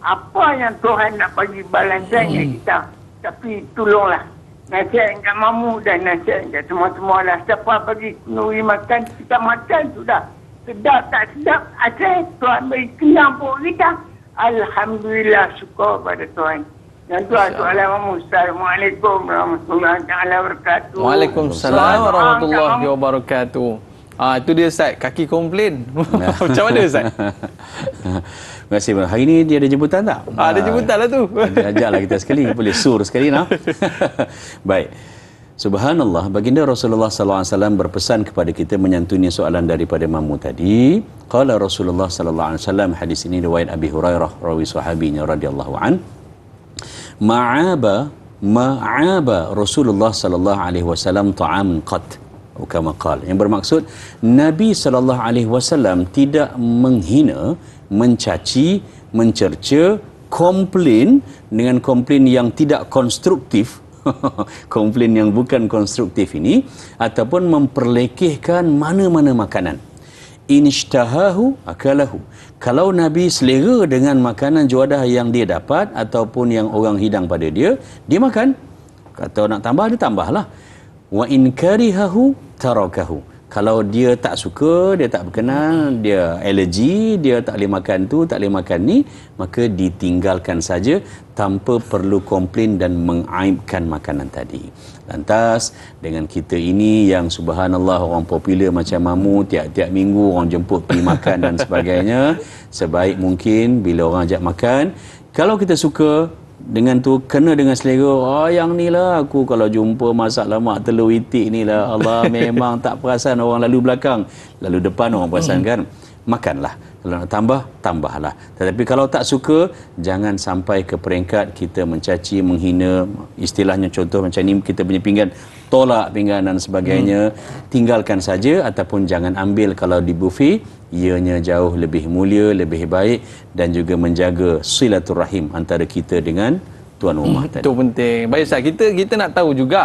Apa yang Tuhan nak bagi balansannya kita. Tapi tolonglah. Nasihat kat Mamu dan nasihat kat semua-semua lah. Siapa bagi kunui makan, kita makan sudah. Sedap tak sedap, asal Tuhan beri kenyang buat kita. Alhamdulillah, syukur pada Tuhan. Yang tu soalan Mamu. Assalamualaikum warahmatullahi wabarakatuh. Waalaikumsalam warahmatullahi wabarakatuh. Ah, itu dia, Ustaz. Kaki komplain. Nah. Macam mana, Ustaz? Terima kasih. Hari ni dia ada jemputan tak? Ah, ada jemputan lah tu. Ajaklah kita sekali. Boleh sur sekali nak. Baik. Subhanallah. Baginda Rasulullah sallallahu alaihi wasallam berpesan kepada kita menyantuni soalan daripada Mamu tadi. Qala Rasulullah sallallahu alaihi wasallam, hadis ini riwayat Abi Hurairah, rawi sahabinya radhiyallahu an. Ma'aba ma'aba Rasulullah sallallahu alaihi wasallam ta'am qat. Yang bermaksud Nabi sallallahu alaihi wasallam tidak menghina, mencaci, mencerca, komplain dengan komplain yang tidak konstruktif. Komplain yang bukan konstruktif ini, ataupun memperlekehkan mana-mana makanan. Inishtahahu akalahu. Kalau Nabi selera dengan makanan juadah yang dia dapat ataupun yang orang hidang pada dia, dia makan. Atau nak tambah, dia tambahlah. Wa in karihahu tarakahu. Kalau dia tak suka, dia tak berkenan, dia alergi, dia tak boleh makan tu, tak boleh makan ni, maka ditinggalkan saja tanpa perlu komplain dan mengaibkan makanan tadi. Lantas dengan kita ini yang subhanallah orang popular macam Mamu, tiap-tiap minggu orang jemput pergi makan dan sebagainya, sebaik mungkin bila orang ajak makan, kalau kita suka dengan tu, kena dengan selera. Oh, yang ni lah aku kalau jumpa masak lemak telur itik ni lah. Allah, memang tak perasan orang lalu belakang. Lalu depan orang perasan kan. Makanlah. Kalau nak tambah, tambahlah. Tetapi kalau tak suka, jangan sampai ke peringkat kita mencaci, menghina. Istilahnya contoh macam ni, kita punya pinggan. tolak pinggan dan sebagainya. Hmm. Tinggalkan saja ataupun jangan ambil kalau di buffet. Ianya jauh lebih mulia, lebih baik dan juga menjaga silaturahim antara kita dengan tuan rumah tadi. Itu penting. Baik Ustaz, kita kita nak tahu juga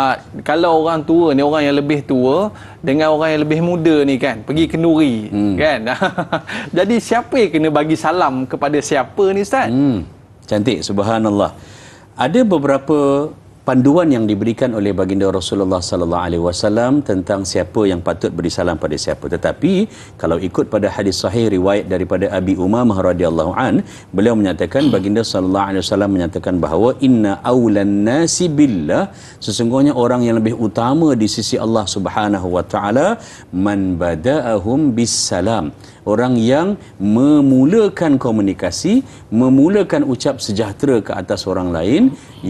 uh, kalau orang tua ni, orang yang lebih tua dengan orang yang lebih muda ni kan pergi kenduri hmm. kan. Jadi siapa yang kena bagi salam kepada siapa ni Ustaz? Hmm. Cantik, subhanallah. Ada beberapa panduan yang diberikan oleh baginda Rasulullah sallallahu alaihi wasallam tentang siapa yang patut beri salam pada siapa. Tetapi kalau ikut pada hadis sahih riwayat daripada Abi Umamah radhiyallahu an, beliau menyatakan baginda sallallahu alaihi wasallam menyatakan bahawa inna aulan nasi billah, sesungguhnya orang yang lebih utama di sisi Allah Subhanahu wa taala man bada'ahum bis salam, orang yang memulakan komunikasi, memulakan ucap sejahtera ke atas orang lain,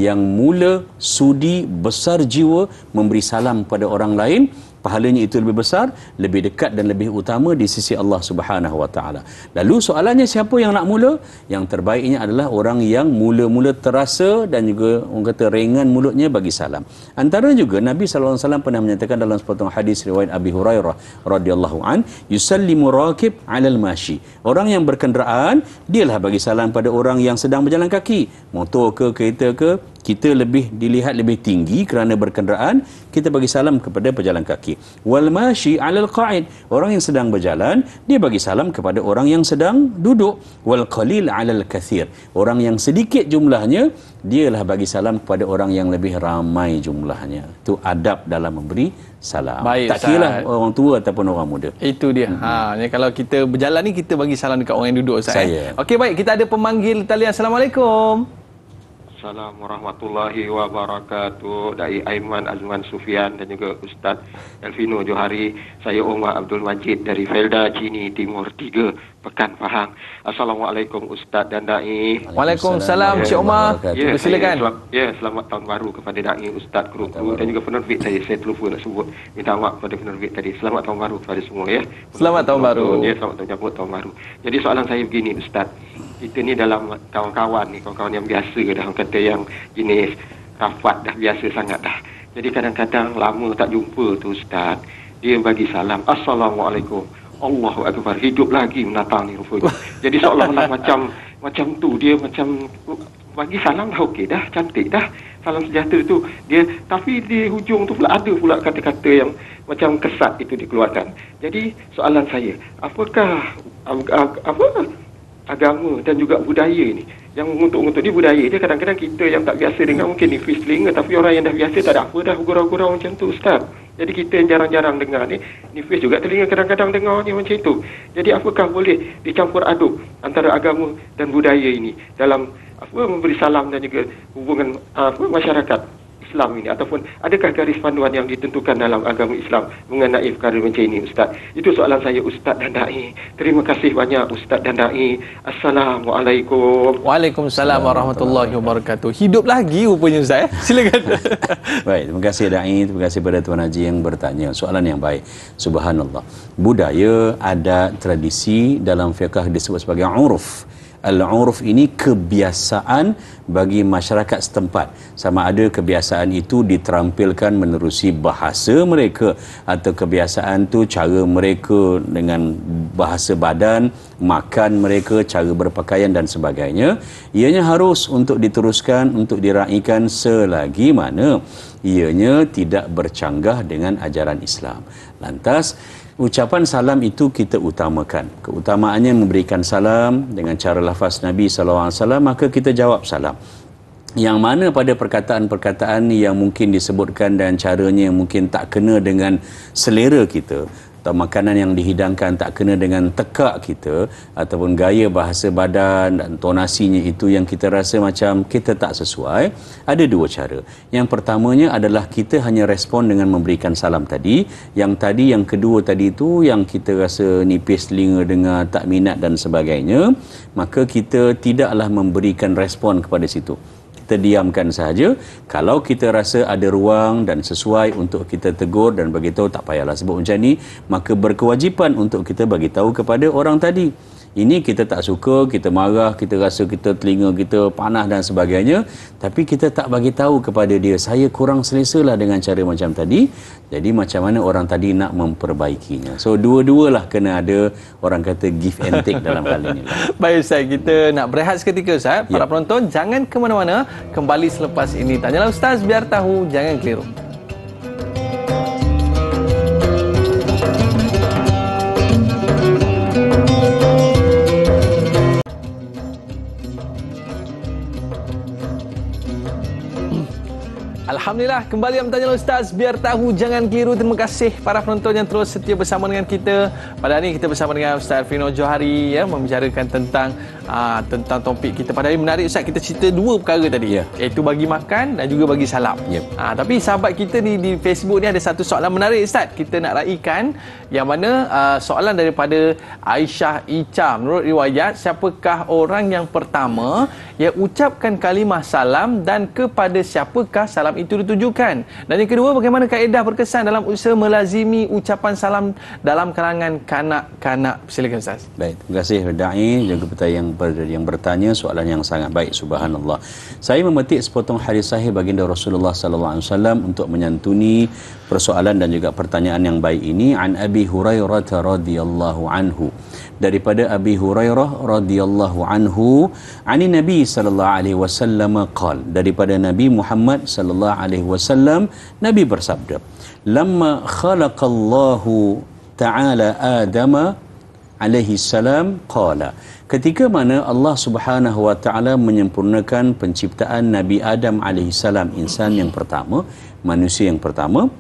yang mula sudi besar jiwa memberi salam kepada orang lain, pahalanya itu lebih besar, lebih dekat dan lebih utama di sisi Allah Subhanahu wa taala. Lalu soalannya siapa yang nak mula? Yang terbaiknya adalah orang yang mula-mula terasa dan juga orang kata ringan mulutnya bagi salam. Antara juga Nabi sallallahu alaihi wasallam pernah menyatakan dalam sepotong hadis riwayat Abi Hurairah radhiyallahu an, yusallimu raqib 'alal mashi. Orang yang berkenderaan, dialah bagi salam pada orang yang sedang berjalan kaki, motor ke kereta ke, kita lebih dilihat lebih tinggi kerana berkenderaan, kita bagi salam kepada pejalan kaki. Wal mashi 'alal qa'id, orang yang sedang berjalan dia bagi salam kepada orang yang sedang duduk. Wal qalil 'alal kathir, orang yang sedikit jumlahnya dialah bagi salam kepada orang yang lebih ramai jumlahnya. Itu adab dalam memberi salam. Baik, tak kira orang tua ataupun orang muda. Itu dia. Mm-hmm. Ha, kalau kita berjalan ni kita bagi salam dekat orang yang duduk Ustaz. Saya. Eh? Okey baik, kita ada pemanggil talian. Assalamualaikum. Assalamualaikum warahmatullahi wabarakatuh. Da'i Aiman Azman Sufian dan juga Ustaz Ervino Jariap. Saya Umar Abdul Majid dari Felda Cini Timur tiga, Pekan Fahang. Assalamualaikum Ustaz dan Da'i. Waalaikumsalam Cik Umar. Ya, silakan. Selam, ya, selamat tahun baru kepada Da'i, Ustaz, kru-kru dan juga penerbit tadi. Saya terlupa nak sebut. Minta maaf kepada penerbit tadi. Selamat tahun baru kepada semua ya. Selamat tahun baru. Ya, selamat tahun baru, tahun baru. Jadi soalan saya begini Ustaz. Kita ni dalam kawan-kawan ni, kawan-kawan yang biasa dah, orang kata yang jenis rapat dah, biasa sangat dah. Jadi kadang-kadang lama tak jumpa tu Ustaz, dia bagi salam, Assalamualaikum, Allahu Akbar, hidup lagi menatang ni rupanya. Jadi seolah-olah macam macam tu, dia macam bagi salam dah okey dah, cantik dah, salam sejahtera tu dia, tapi di hujung tu pula ada pula kata-kata yang macam kesat itu dikeluarkan. Jadi soalan saya, apakah apa agama dan juga budaya ni yang mengutuk-ngutuk ni, budaya dia kadang-kadang kita yang tak biasa dengar mungkin nipis telinga, tapi orang yang dah biasa tak ada apa dah gurau-gurau macam tu Ustaz. Jadi kita yang jarang-jarang dengar ni nipis juga telinga kadang-kadang dengar ni macam itu. Jadi apakah boleh dicampur aduk antara agama dan budaya ini dalam apa memberi salam dan juga hubungan apa masyarakat Islam ini, ataupun adakah garis panduan yang ditentukan dalam agama Islam mengenai perkara macam ini Ustaz? Itu soalan saya Ustaz dan Da'i. Terima kasih banyak Ustaz dan Da'i. Assalamualaikum. Waalaikumsalam warahmatullahi wabarakatuh. Hidup lagi rupanya Ustaz. Silakan. Baik, terima kasih Da'i. Terima kasih kepada Tuan Haji yang bertanya. Soalan yang baik. Subhanallah. Budaya, adat, tradisi dalam fiqh disebut sebagai uruf. Al-uruf ini kebiasaan bagi masyarakat setempat. Sama ada kebiasaan itu diterampilkan menerusi bahasa mereka, atau kebiasaan tu cara mereka dengan bahasa badan, makan mereka, cara berpakaian dan sebagainya. Ianya harus untuk diteruskan, untuk diraikan selagi mana ianya tidak bercanggah dengan ajaran Islam. Lantas, ucapan salam itu kita utamakan. Keutamaannya memberikan salam dengan cara lafaz Nabi sallallahu alaihi wasallam, maka kita jawab salam. Yang mana pada perkataan-perkataan yang mungkin disebutkan dan caranya yang mungkin tak kena dengan selera kita, atau makanan yang dihidangkan tak kena dengan tekak kita, ataupun gaya bahasa badan dan tonasinya itu yang kita rasa macam kita tak sesuai, ada dua cara. Yang pertamanya adalah kita hanya respon dengan memberikan salam tadi. Yang tadi, yang kedua tadi itu yang kita rasa nipis telinga dengar, tak minat dan sebagainya, maka kita tidaklah memberikan respon kepada situ. Kita diamkan sahaja. Kalau kita rasa ada ruang dan sesuai untuk kita tegur dan beritahu, tak payahlah sebut macam ni, maka berkewajipan untuk kita beritahu kepada orang tadi. Ini kita tak suka, kita marah, kita rasa kita telinga kita panas dan sebagainya, tapi kita tak bagi tahu kepada dia, saya kurang selesalah dengan cara macam tadi. Jadi macam mana orang tadi nak memperbaikinya? So dua-dualah kena ada, orang kata give and take dalam hal ini. Baik Ustaz, kita nak berehat seketika Ustaz. Para ya. penonton jangan ke mana-mana, kembali selepas ini Tanyalah Ustaz biar tahu, jangan keliru. Alhamdulillah, kembali yang bertanya Ustaz biar tahu jangan keliru. Terima kasih para penonton yang terus setia bersama dengan kita. Pada hari ini kita bersama dengan Ustaz Ervino Jariap ya, membicarakan tentang aa, tentang topik kita pada hari menarik Ustaz. Kita cerita dua perkara tadi ya, iaitu bagi makan dan juga bagi salam. Ya. Aa, tapi sahabat kita di di Facebook ni ada satu soalan menarik Ustaz. Kita nak raikan yang mana aa, soalan daripada Aisyah Icha. Menurut riwayat, siapakah orang yang pertama yang ucapkan kalimah salam dan kepada siapakah salam itu ditujukan? Dan yang kedua, bagaimana kaedah berkesan dalam usaha melazimi ucapan salam dalam kalangan kanak-kanak? Silakan Ustaz. Baik, terima kasih Da'i juga yang ber, yang bertanya soalan yang sangat baik. Subhanallah. Saya memetik sepotong hadis sahih baginda Rasulullah sallallahu alaihi wasallam untuk menyantuni persoalan dan juga pertanyaan yang baik ini. An Abi Hurairah radhiyallahu anhu, daripada Abi Hurairah radhiyallahu anhu, ani Nabi sallallahu alaihi wasallam qaal, daripada Nabi Muhammad sallallahu alaihi wasallam, Nabi bersabda, "Lamma khalaqallahu ta'ala Adam alaihi salam qala." Ketika mana Allah Subhanahu wa taala menyempurnakan penciptaan Nabi Adam alaihi salam, insan yang pertama, manusia yang pertama,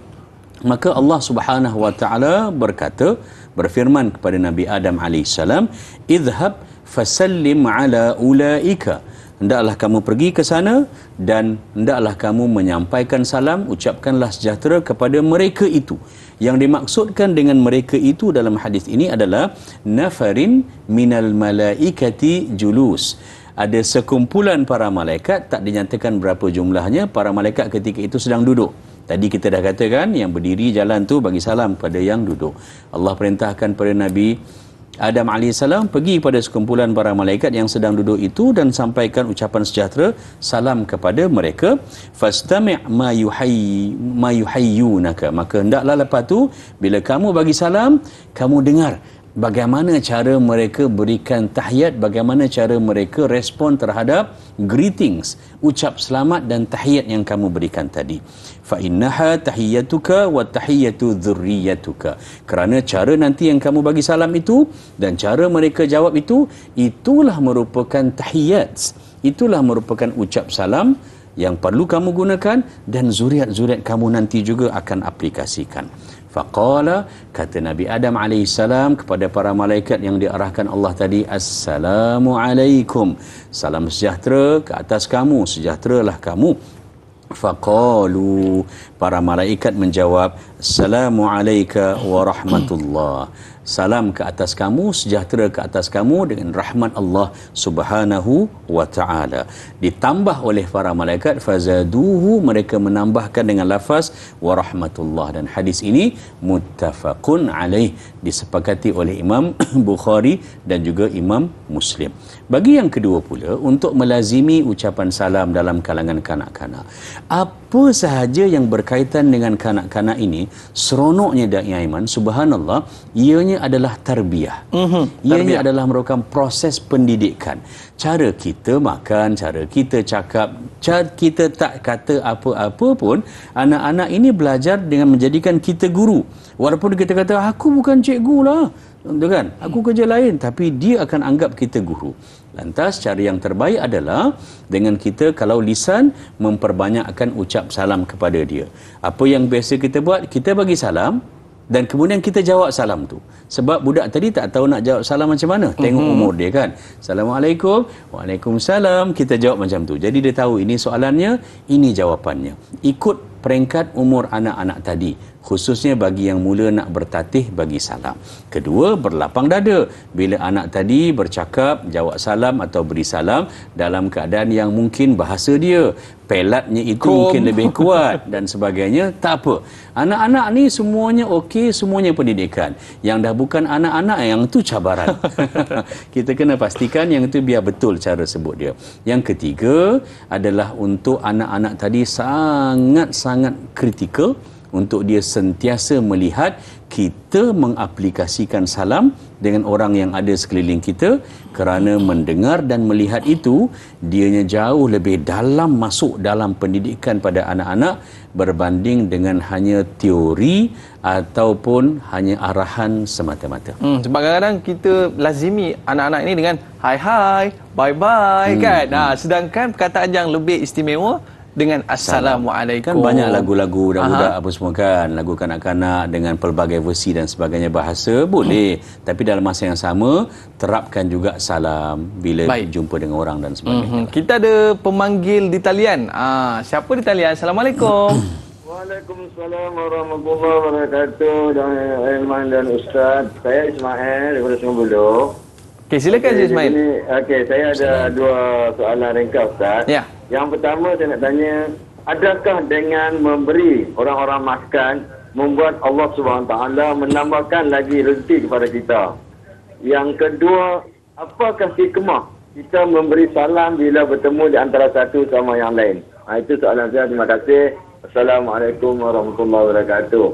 maka Allah Subhanahu wa taala berkata, berfirman kepada Nabi Adam alaihi salam, "Idhhab fasallim ala ulaika." Hendaklah kamu pergi ke sana dan hendaklah kamu menyampaikan salam, ucapkanlah sejahtera kepada mereka itu. Yang dimaksudkan dengan mereka itu dalam hadis ini adalah nafarin minal malaikati julus. Ada sekumpulan para malaikat, tak dinyatakan berapa jumlahnya, para malaikat ketika itu sedang duduk. Tadi kita dah katakan yang berdiri jalan tu bagi salam pada yang duduk. Allah perintahkan pada Nabi Adam alaihissalam pergi pada sekumpulan para malaikat yang sedang duduk itu dan sampaikan ucapan sejahtera, salam kepada mereka. Fastami' ma yuhayyi ma yuhayyunaka. Maka hendaklah lepas tu bila kamu bagi salam, kamu dengar bagaimana cara mereka berikan tahiyat, bagaimana cara mereka respon terhadap greetings, ucap selamat dan tahiyat yang kamu berikan tadi. Fa innaha tahiyyatuka wa tahiyyatu dzurriyyatuka. Kerana cara nanti yang kamu bagi salam itu dan cara mereka jawab itu, itulah merupakan tahiyat, itulah merupakan ucap salam yang perlu kamu gunakan dan zuriat-zuriat kamu nanti juga akan aplikasikan. Faqala, kata Nabi Adam alaihissalam kepada para malaikat yang diarahkan Allah tadi, Assalamualaikum, salam sejahtera ke atas kamu, sejahteralah kamu. Faqalu, para malaikat menjawab, Assalamualaika warahmatullah, salam ke atas kamu, sejahtera ke atas kamu dengan rahmat Allah Subhanahu wa taala. Ditambah oleh para malaikat, fazaduhu, mereka menambahkan dengan lafaz wa rahmatullah. Dan hadis ini muttafaqun alaih, disepakati oleh Imam Bukhari dan juga Imam Muslim. Bagi yang kedua pula, untuk melazimi ucapan salam dalam kalangan kanak-kanak, apa sahaja yang berkaitan dengan kanak-kanak ini, seronoknya Da'i Aiman, subhanallah, ianya adalah tarbiyah. Mm-hmm. Ianya tarbiyah adalah merupakan proses pendidikan. Cara kita makan, cara kita cakap, cara kita tak kata apa-apa pun, anak-anak ini belajar dengan menjadikan kita guru. Walaupun kita kata, aku bukan cikgu lah, kan? Aku kerja lain, tapi dia akan anggap kita guru. Lantas cara yang terbaik adalah dengan kita, kalau lisan, memperbanyakkan ucap salam kepada dia. Apa yang biasa kita buat, kita bagi salam dan kemudian kita jawab salam tu. Sebab budak tadi tak tahu nak jawab salam macam mana. Tengok mm-hmm. umur dia kan. Assalamualaikum, waalaikumsalam, kita jawab macam tu. Jadi dia tahu ini soalannya, ini jawapannya. Ikut peringkat umur anak-anak tadi, khususnya bagi yang mula nak bertatih bagi salam. Kedua, berlapang dada bila anak tadi bercakap, jawab salam atau beri salam dalam keadaan yang mungkin bahasa dia, pelatnya itu Kom. mungkin lebih kuat dan sebagainya, tak apa. Anak-anak ni semuanya okey, semuanya pendidikan. Yang dah bukan anak-anak, yang tu cabaran. Kita kena pastikan yang tu biar betul cara sebut dia. Yang ketiga adalah untuk anak-anak tadi sangat-sangat kritikal, untuk dia sentiasa melihat kita mengaplikasikan salam dengan orang yang ada sekeliling kita, kerana mendengar dan melihat itu dianya jauh lebih dalam masuk dalam pendidikan pada anak-anak berbanding dengan hanya teori ataupun hanya arahan semata-mata. Hmm, sebab kadang-kadang kita lazimi anak-anak ini dengan hai hai, bye bye hmm, kan. Nah, sedangkan perkataan yang lebih istimewa dengan Assalamualaikum. Kan banyak lagu-lagu budak-budak apa semua kan, lagu kanak-kanak dengan pelbagai versi dan sebagainya bahasa boleh, hmm. tapi dalam masa yang sama terapkan juga salam bila Baik. jumpa dengan orang dan sebagainya. Hmm. Kita ada pemanggil di talian. Ah, siapa di talian? Assalamualaikum. Waalaikumsalam warahmatullahi wabarakatuh. Dan Aiman dan Ustaz, saya Ismail daripada Sungguh Buloh. Okey, silakan okay, Ismail. Okey, saya ada dua soalan ringkas Ustaz. Ya. Yang pertama saya nak tanya, adakah dengan memberi orang-orang makan membuat Allah subhanahu wa taala menambahkan lagi rezeki kepada kita? Yang kedua, apakah hikmah kita memberi salam bila bertemu di antara satu sama yang lain? Ha, itu soalan saya. Terima kasih. Assalamualaikum warahmatullahi wabarakatuh.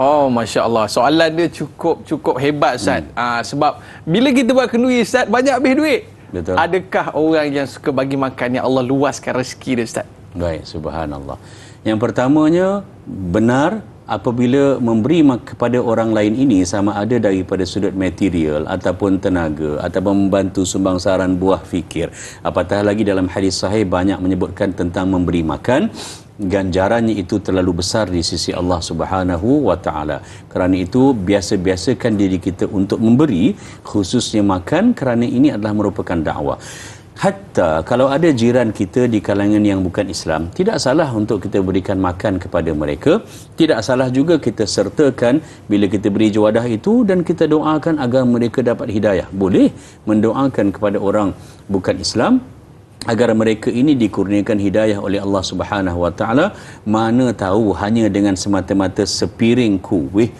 Oh, Masya Allah. Soalan dia cukup-cukup hebat, Ustaz. Hmm. Ha, sebab bila kita buat kenduri, Ustaz, banyak habis duit. Betul. Adakah orang yang suka bagi makan yang Allah luaskan rezeki dia, Ustaz? Baik, subhanallah. Yang pertamanya, benar apabila memberi kepada orang lain ini sama ada daripada sudut material ataupun tenaga ataupun membantu sumangsaran buah fikir. Apatah lagi dalam hadis sahih banyak menyebutkan tentang memberi makan, ganjarannya itu terlalu besar di sisi Allah Subhanahu wa taala. Kerana itu biasa-biasakan diri kita untuk memberi, khususnya makan, kerana ini adalah merupakan dakwah. Hatta kalau ada jiran kita di kalangan yang bukan Islam, tidak salah untuk kita berikan makan kepada mereka, tidak salah juga kita sertakan bila kita beri jawadah itu, dan kita doakan agar mereka dapat hidayah. Boleh mendoakan kepada orang bukan Islam agar mereka ini dikurniakan hidayah oleh Allah Subhanahu wa taala. Mana tahu hanya dengan semata-mata sepiring kuih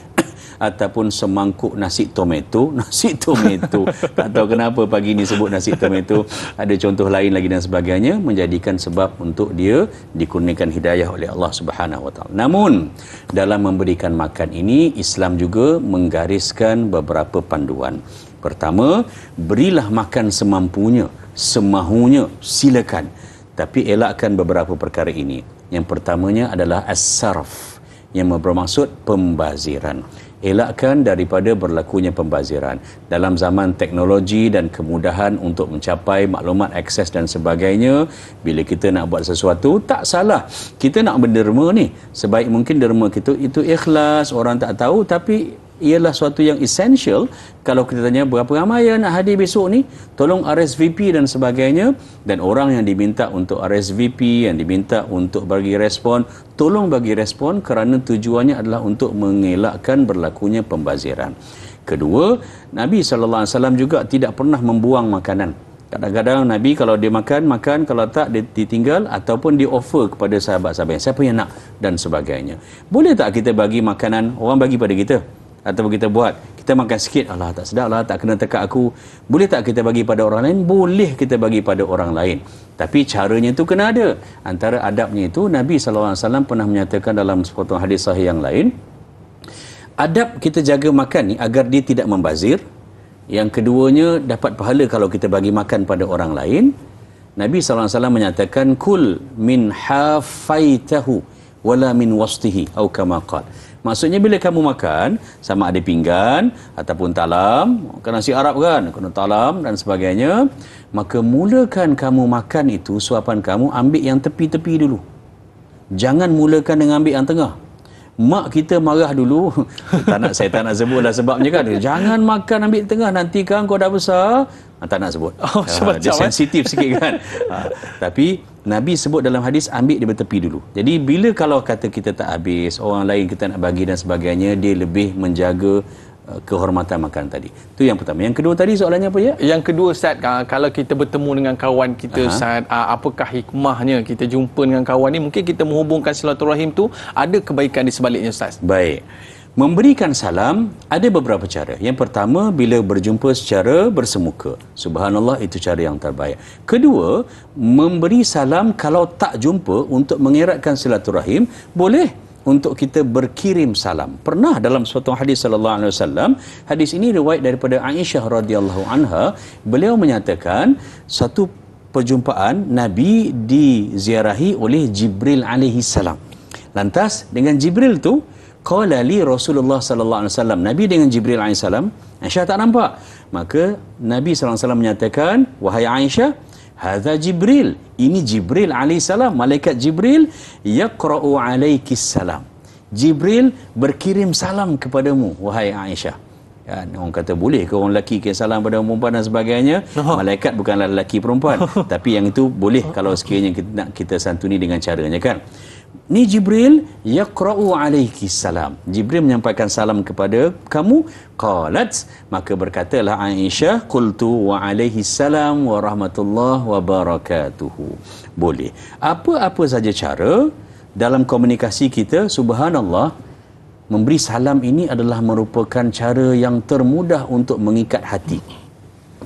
ataupun semangkuk nasi tomato. Nasi tomato tak tahu kenapa pagi ni sebut nasi tomato, ada contoh lain lagi dan sebagainya, menjadikan sebab untuk dia dikurniakan hidayah oleh Allah Subhanahu wa taala. Namun dalam memberikan makan ini, Islam juga menggariskan beberapa panduan. Pertama, berilah makan semampunya, semahunya, silakan. Tapi elakkan beberapa perkara ini. Yang pertamanya adalah as-sarf, yang bermaksud pembaziran. Elakkan daripada berlakunya pembaziran. Dalam zaman teknologi dan kemudahan untuk mencapai maklumat, akses dan sebagainya, bila kita nak buat sesuatu, tak salah kita nak berderma ni. Sebaik mungkin derma kita itu ikhlas, orang tak tahu, tapi ialah suatu yang essential. Kalau kita tanya berapa ramai yang nak hadir besok ni, tolong R S V P dan sebagainya, dan orang yang diminta untuk R S V P, yang diminta untuk bagi respon, tolong bagi respon, kerana tujuannya adalah untuk mengelakkan berlakunya pembaziran. Kedua, Nabi sallallahu alaihi wasallam juga tidak pernah membuang makanan. Kadang-kadang Nabi kalau dia makan, makan, kalau tak dia ditinggal ataupun dia offer kepada sahabat-sahabat, siapa yang nak dan sebagainya. Boleh tak kita bagi makanan, orang bagi pada kita, atau kita buat, kita makan sikit, alah tak sedap lah, tak kena tekak aku. Boleh tak kita bagi pada orang lain? Boleh kita bagi pada orang lain, tapi caranya itu kena ada. Antara adabnya itu, Nabi sallallahu alaihi wasallam pernah menyatakan dalam sepotong hadis sahih yang lain, adab kita jaga makan ni agar dia tidak membazir. Yang keduanya, dapat pahala kalau kita bagi makan pada orang lain. Nabi sallallahu alaihi wasallam menyatakan, kul min hafaitahu wala min wastihi, atau kama qala. Maksudnya bila kamu makan, sama ada pinggan ataupun talam, makan nasi Arab kan, kena talam dan sebagainya, maka mulakan kamu makan itu, suapan kamu ambil yang tepi-tepi dulu. Jangan mulakan dengan ambil yang tengah. Mak kita marah dulu, tak nak, saya tak nak sebutlah sebabnya kan. Jangan makan ambil tengah, nanti kan kau dah besar. Tak nak sebut. Oh, ha, dia sensitif sikit kan. Ha, tapi Nabi sebut dalam hadis, ambil dia bertepi dulu. Jadi bila kalau kata kita tak habis, orang lain kita nak bagi dan sebagainya, dia lebih menjaga kehormatan makanan tadi. Itu yang pertama. Yang kedua tadi soalannya apa ya? Yang kedua Ustaz, kalau kita bertemu dengan kawan kita Ustaz, apakah hikmahnya kita jumpa dengan kawan ni? Mungkin kita menghubungkan silaturahim tu ada kebaikan di sebaliknya Ustaz. Baik. Memberikan salam ada beberapa cara. Yang pertama, bila berjumpa secara bersemuka. Subhanallah, itu cara yang terbaik. Kedua, memberi salam kalau tak jumpa untuk mengeratkan silaturahim, boleh untuk kita berkirim salam. Pernah dalam suatu hadis sallallahu alaihi wasallam, hadis ini riwayat daripada Aisyah radhiyallahu anha, beliau menyatakan satu perjumpaan Nabi diziarahi oleh Jibril alaihi salam. Lantas dengan Jibril tu qala li Rasulullah sallallahu alaihi wasallam, Nabi dengan Jibril alaihi salam, Aisyah tak nampak. Maka Nabi sallallahu alaihi wasallam menyatakan, wahai Aisyah, hadza Jibril, ini Jibril alaihi salam, malaikat Jibril, yaqra'u alaikis salam, Jibril berkirim salam kepadamu wahai Aisyah. Ya, orang kata boleh ke orang lelaki kirim salam pada perempuan dan sebagainya? Malaikat bukanlah lelaki perempuan, tapi yang itu boleh kalau sekiranya kita nak kita santuni dengan caranya kan. Ni Jibril, yaqra'u alaiki salam, Jibril menyampaikan salam kepada kamu. Qalat, maka berkatalah Aisyah, qultu wa alaihi salam wa rahmatullah wa barakatuhu. Boleh apa-apa saja cara dalam komunikasi kita. Subhanallah, memberi salam ini adalah merupakan cara yang termudah untuk mengikat hati.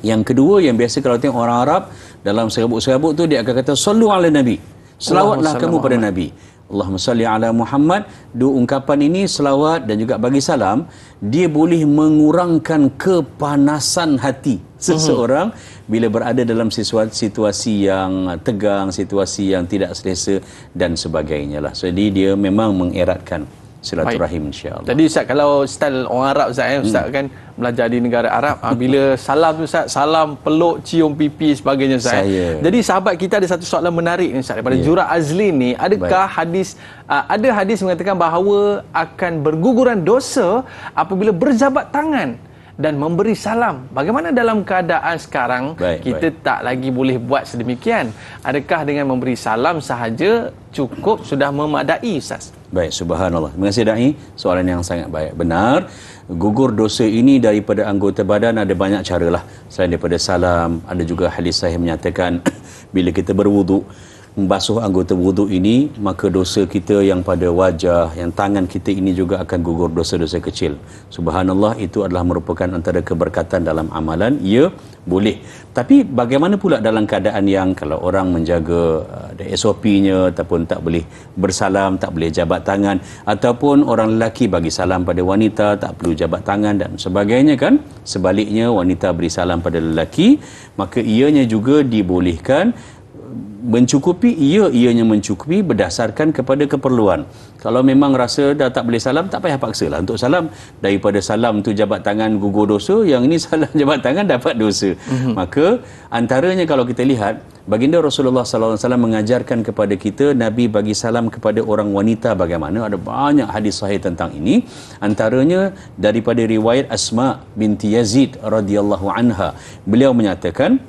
Yang kedua, yang biasa kalau tengok orang Arab dalam serabut-serabut tu, dia akan kata sallu ala nabi, selawatlah kamu pada Nabi. Allahumma salli ala Muhammad. Dua ungkapan ini, selawat dan juga bagi salam, dia boleh mengurangkan kepanasan hati seseorang bila berada dalam situasi yang tegang, situasi yang tidak selesa dan sebagainya lah. Jadi dia memang mengeratkan silaturahim insya-Allah. Tadi Ustaz, kalau style orang Arab Ustaz, eh, Ustaz hmm. kan belajar di negara Arab, ha, bila salam tu Ustaz, salam, peluk, cium pipi sebagainya Ustaz. Saya. Jadi sahabat kita ada satu soalan menarik ni Ustaz daripada yeah. Zura Azlin ni, adakah Baik. hadis uh, ada hadis mengatakan bahawa akan berguguran dosa apabila berjabat tangan dan memberi salam? Bagaimana dalam keadaan sekarang baik, kita baik. tak lagi boleh buat sedemikian? Adakah dengan memberi salam sahaja cukup sudah memadai Ustaz? Baik, subhanallah. Terima kasih Da'i, soalan yang sangat baik. Benar, gugur dosa ini daripada anggota badan ada banyak caralah. Selain daripada salam, ada juga hadis sahih menyatakan bila kita berwuduk, membasuh anggota wuduk ini, maka dosa kita yang pada wajah, yang tangan kita ini juga akan gugur dosa-dosa kecil. Subhanallah, itu adalah merupakan antara keberkatan dalam amalan. Ya, boleh. Tapi bagaimana pula dalam keadaan yang kalau orang menjaga ada S O P-nya, ataupun tak boleh bersalam, tak boleh jabat tangan, ataupun orang lelaki bagi salam pada wanita tak perlu jabat tangan dan sebagainya kan. Sebaliknya, wanita beri salam pada lelaki, maka ianya juga dibolehkan. Mencukupi, ia-ianya mencukupi berdasarkan kepada keperluan. Kalau memang rasa dah tak boleh salam, tak payah paksa lah untuk salam. Daripada salam tu jabat tangan gugur dosa, yang ini salam jabat tangan dapat dosa. Mm-hmm. Maka antaranya kalau kita lihat, baginda Rasulullah sallallahu alaihi wasallam mengajarkan kepada kita, Nabi bagi salam kepada orang wanita bagaimana. Ada banyak hadis sahih tentang ini. Antaranya daripada riwayat Asma binti Yazid radhiyallahu anha. Beliau menyatakan,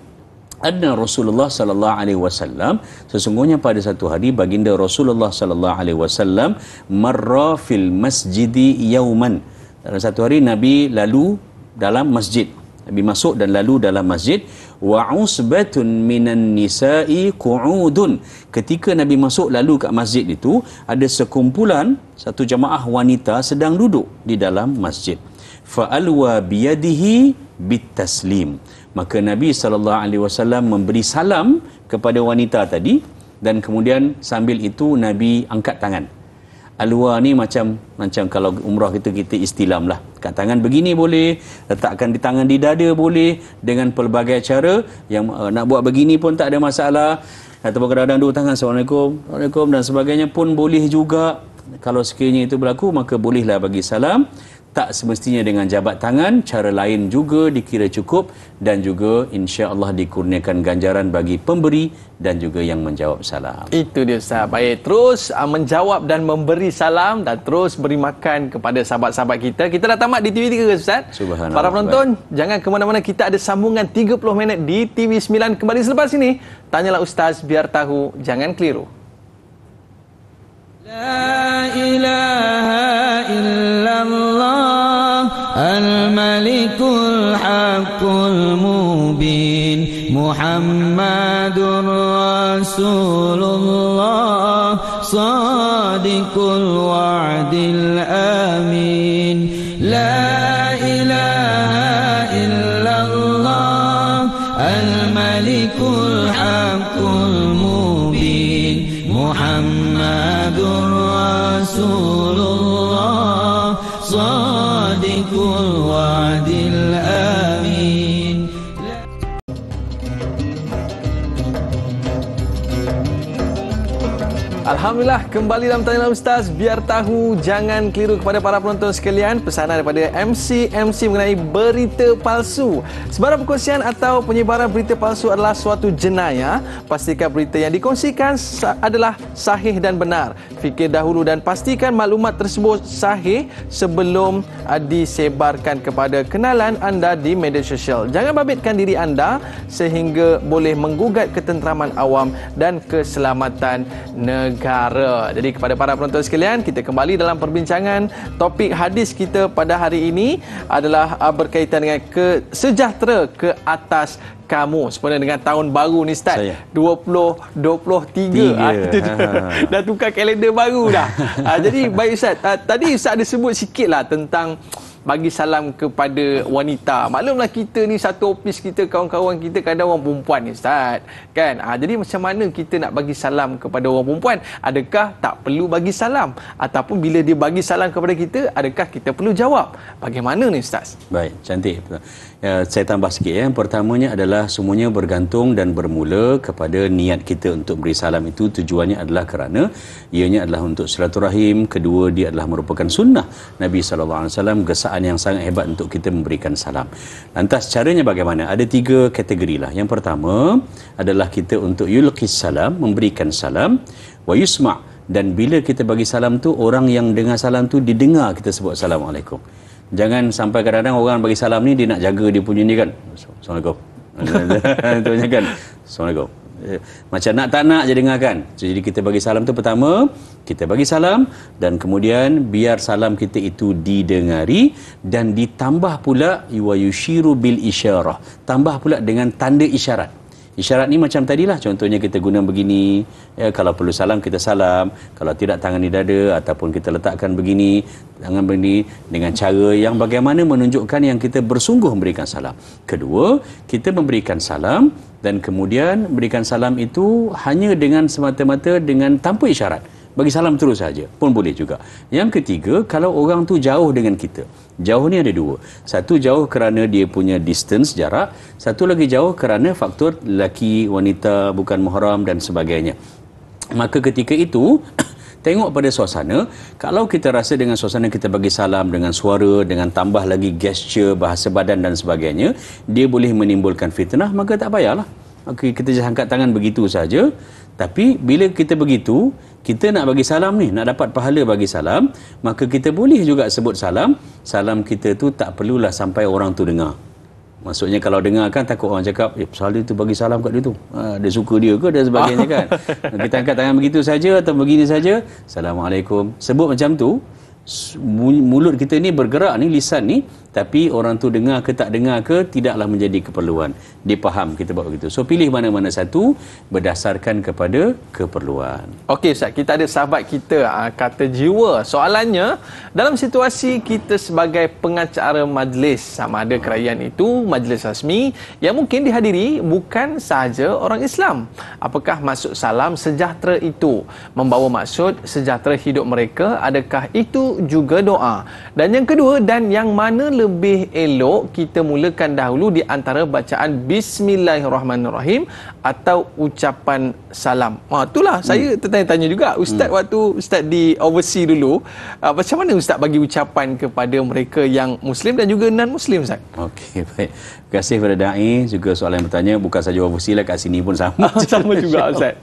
Adna Rasulullah sallallahu alaihi wasallam, sesungguhnya pada satu hari baginda Rasulullah sallallahu alaihi wasallam marra fil masjidi yauman. Dalam satu hari Nabi lalu dalam masjid. Nabi masuk dan lalu dalam masjid, wa usbatun minan nisa'i qu'udun. Ketika Nabi masuk lalu kat masjid itu, ada sekumpulan satu jemaah wanita sedang duduk di dalam masjid. Fa alwa biyadihi bitaslim. Maka Nabi sallallahu alaihi wasallam memberi salam kepada wanita tadi, dan kemudian sambil itu Nabi angkat tangan. Alwa ni macam macam kalau umrah kita, kita istilam lah. Angkat tangan begini boleh, letakkan di tangan di dada boleh, dengan pelbagai cara. Yang uh, nak buat begini pun tak ada masalah. Ataupun kadang-kadang dua tangan, Assalamualaikum, Waalaikum dan sebagainya pun boleh juga. Kalau sekiranya itu berlaku, maka bolehlah bagi salam. Tak semestinya dengan jabat tangan, cara lain juga dikira cukup, dan juga insya-Allah dikurniakan ganjaran bagi pemberi dan juga yang menjawab salam. Itu dia Ustaz. Baik, terus menjawab dan memberi salam, dan terus beri makan kepada sahabat-sahabat kita. Kita dah tamat di T V tiga Ustaz. Subhanallah. Para penonton, baik, jangan ke mana-mana, kita ada sambungan tiga puluh minit di T V sembilan kembali selepas ini. Tanyalah Ustaz, biar tahu, jangan keliru. La ilaha illallah. And Malikul Haqqul Mubin Muhammadur Rasulullah Sadiqul Wa'dil Amin La ilaha illallah Al-Malikul Haqqul Mubin Muhammadur Rasulullah Shadiqul Wa'dil Amin. Alhamdulillah, kembali dalam Tanyalah Ustaz. Biar tahu, jangan keliru. Kepada para penonton sekalian, pesanan daripada M C M C mengenai berita palsu. Sebarang perkongsian atau penyebaran berita palsu adalah suatu jenayah. Pastikan berita yang dikongsikan adalah sahih dan benar. Fikir dahulu dan pastikan maklumat tersebut sahih sebelum disebarkan kepada kenalan anda di media sosial. Jangan babitkan diri anda sehingga boleh menggugat ketenteraman awam dan keselamatan negara. Jadi kepada para penonton sekalian, kita kembali dalam perbincangan. Topik hadis kita pada hari ini adalah berkaitan dengan ke, sejahtera ke atas kamu. Sebenarnya dengan tahun baru ni Ustaz, dua ribu dua puluh tiga ha, kita ha. Dah, dah tukar kalender baru dah. ha, Jadi baik Ustaz, ha, tadi Ustaz ada sebut sikit lah tentang bagi salam kepada wanita. Maklumlah kita ni satu opis kita, kawan-kawan kita kadang orang perempuan ni Ustaz, kan? Ha, jadi macam mana kita nak bagi salam kepada orang perempuan? Adakah tak perlu bagi salam? Ataupun bila dia bagi salam kepada kita, adakah kita perlu jawab? Bagaimana ni Ustaz? Baik, cantik. Ya, saya tambah sikit ya. Pertamanya adalah semuanya bergantung dan bermula kepada niat kita untuk beri salam itu. Tujuannya adalah kerana ianya adalah untuk silaturahim. Kedua, dia adalah merupakan sunnah Nabi sallallahu alaihi wasallam, gesa yang sangat hebat untuk kita memberikan salam. Lantas caranya bagaimana? Ada tiga kategori lah. Yang pertama adalah kita untuk yulqis salam, memberikan salam, wa yusma', dan bila kita bagi salam tu, orang yang dengar salam tu didengar kita sebut assalamualaikum. Jangan sampai kadang-kadang orang bagi salam ni dia nak jaga dia punya ni kan. Assalamualaikum. Contohnya kan. Assalamualaikum. Macam nak tak nak je dengarkan. Jadi kita bagi salam tu pertama, kita bagi salam dan kemudian biar salam kita itu didengari dan ditambah pula wa yushiru bil isyarah. Tambah pula dengan tanda isyarat. Isyarat ni macam tadilah, contohnya kita guna begini ya, kalau perlu salam kita salam, kalau tidak tangan di dada, ataupun kita letakkan begini, tangan begini, dengan cara yang bagaimana menunjukkan yang kita bersungguh memberikan salam. Kedua, kita memberikan salam dan kemudian berikan salam itu hanya dengan semata-mata dengan tanpa isyarat. Bagi salam terus saja pun boleh juga. Yang ketiga, kalau orang tu jauh dengan kita. Jauh ni ada dua. Satu jauh kerana dia punya distance, jarak. Satu lagi jauh kerana faktor lelaki, wanita, bukan mahram dan sebagainya. Maka ketika itu, tengok pada suasana. Kalau kita rasa dengan suasana kita bagi salam dengan suara, dengan tambah lagi gesture, bahasa badan dan sebagainya, dia boleh menimbulkan fitnah, maka tak payahlah. Okay, kita just angkat tangan begitu saja. Tapi bila kita begitu, kita nak bagi salam ni, nak dapat pahala bagi salam, maka kita boleh juga sebut salam. Salam kita tu tak perlulah sampai orang tu dengar. Maksudnya kalau dengar kan takut orang cakap, eh Salih tu bagi salam kat dia tu, ha, dia suka dia ke dan sebagainya kan. Kita angkat tangan begitu saja atau begini saja, assalamualaikum. Sebut macam tu, mulut kita ni bergerak ni, lisan ni, tapi orang tu dengar ke tak dengar ke tidaklah menjadi keperluan. Dia faham kita buat begitu. So pilih mana-mana satu berdasarkan kepada keperluan. Okey Ustaz, kita ada sahabat kita kata jiwa. Soalannya, dalam situasi kita sebagai pengacara majlis sama ada kerajaan itu majlis rasmi yang mungkin dihadiri bukan sahaja orang Islam, apakah maksud salam sejahtera itu membawa maksud sejahtera hidup mereka? Adakah itu juga doa? Dan yang kedua, dan yang mana lebih elok kita mulakan dahulu di antara bacaan Bismillahirrahmanirrahim atau ucapan salam? Ha, itulah hmm. saya tertanya-tanya juga Ustaz hmm. waktu Ustaz di overseas dulu, uh, macam mana Ustaz bagi ucapan kepada mereka yang Muslim dan juga non-Muslim Ustaz? Okey, baik. Terima kasih kepada Da'i juga soalan yang bertanya. Bukan saja overseas lah, kat sini pun sama. Sama juga Ustaz.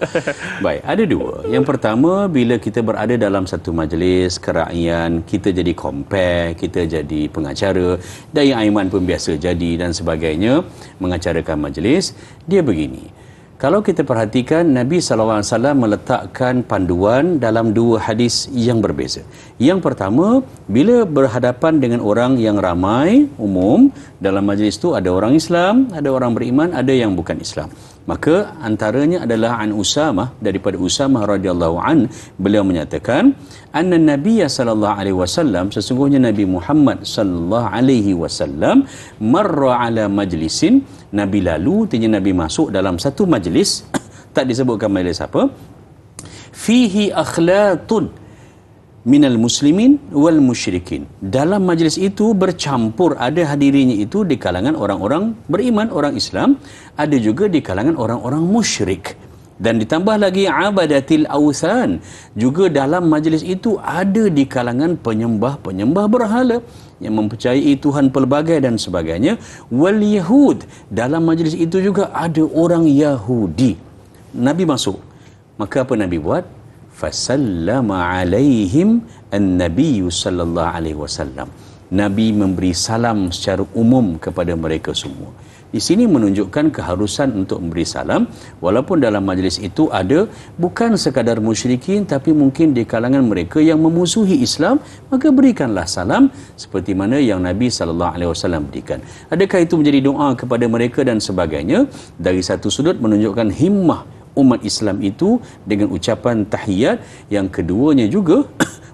Baik, ada dua. Yang pertama, bila kita berada dalam satu majlis keraian, kita jadi compare, kita jadi pengacara. Da'i Aiman pun biasa jadi dan sebagainya, mengacarakan majlis. Dia begini, Kalau kita perhatikan, Nabi sallallahu alaihi wasallam meletakkan panduan dalam dua hadis yang berbeza. Yang pertama, bila berhadapan dengan orang yang ramai, umum, dalam majlis itu ada orang Islam, ada orang beriman, ada yang bukan Islam. Maka antaranya adalah an Usamah, daripada Usamah radhiyallahu an, beliau menyatakan, anna Nabiyya sallallahu alaihi wasallam, sesungguhnya Nabi Muhammad sallallahu alaihi wasallam marra ala majlisin, Nabi lalu, artinya Nabi masuk dalam satu majlis, tak disebutkan majlis apa, fihi akhlatun minal muslimin wal musyrikin. Dalam majlis itu bercampur, ada hadirinya itu di kalangan orang-orang beriman, orang Islam, ada juga di kalangan orang-orang musyrik. Dan ditambah lagi abadatil awsan, juga dalam majlis itu ada di kalangan penyembah-penyembah berhala yang mempercayai Tuhan pelbagai dan sebagainya. Wal Yahud, dalam majlis itu juga ada orang Yahudi. Nabi masuk, maka apa Nabi buat? Fasallama alaihim an-nabiyyu sallallahu alaihi wasallam. Nabi memberi salam secara umum kepada mereka semua. Di sini menunjukkan keharusan untuk memberi salam, walaupun dalam majlis itu ada bukan sekadar musyrikin, tapi mungkin di kalangan mereka yang memusuhi Islam, maka berikanlah salam seperti mana yang Nabi sallallahu alaihi wasallam berikan. Adakah itu menjadi doa kepada mereka dan sebagainya? Dari satu sudut menunjukkan himmah umat Islam itu dengan ucapan tahiyat. Yang keduanya juga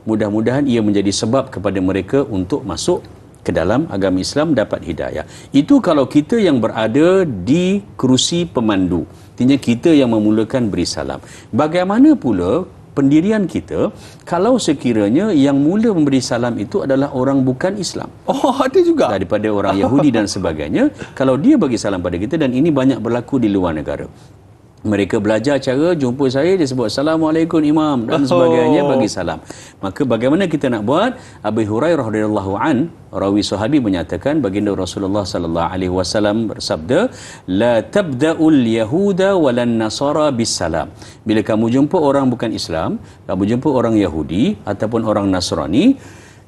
mudah-mudahan ia menjadi sebab kepada mereka untuk masuk ke dalam agama Islam, dapat hidayah. Itu kalau kita yang berada di kerusi pemandu, artinya kita yang memulakan beri salam. Bagaimana pula pendirian kita kalau sekiranya yang mula memberi salam itu adalah orang bukan Islam? Oh, ada juga. Daripada orang Yahudi dan sebagainya, kalau dia bagi salam pada kita, dan ini banyak berlaku di luar negara. Mereka belajar cara jumpa saya, dia sebut Assalamualaikum Imam dan sebagainya, bagi salam. Maka bagaimana kita nak buat? Abi Hurairah radhiyallahu an, rawi sahabi, menyatakan baginda Rasulullah sallallahu alaihi wasallam bersabda, la tabda'ul yahuda walan nasara bisalam. Bila kamu jumpa orang bukan Islam, kamu jumpa orang Yahudi ataupun orang Nasrani,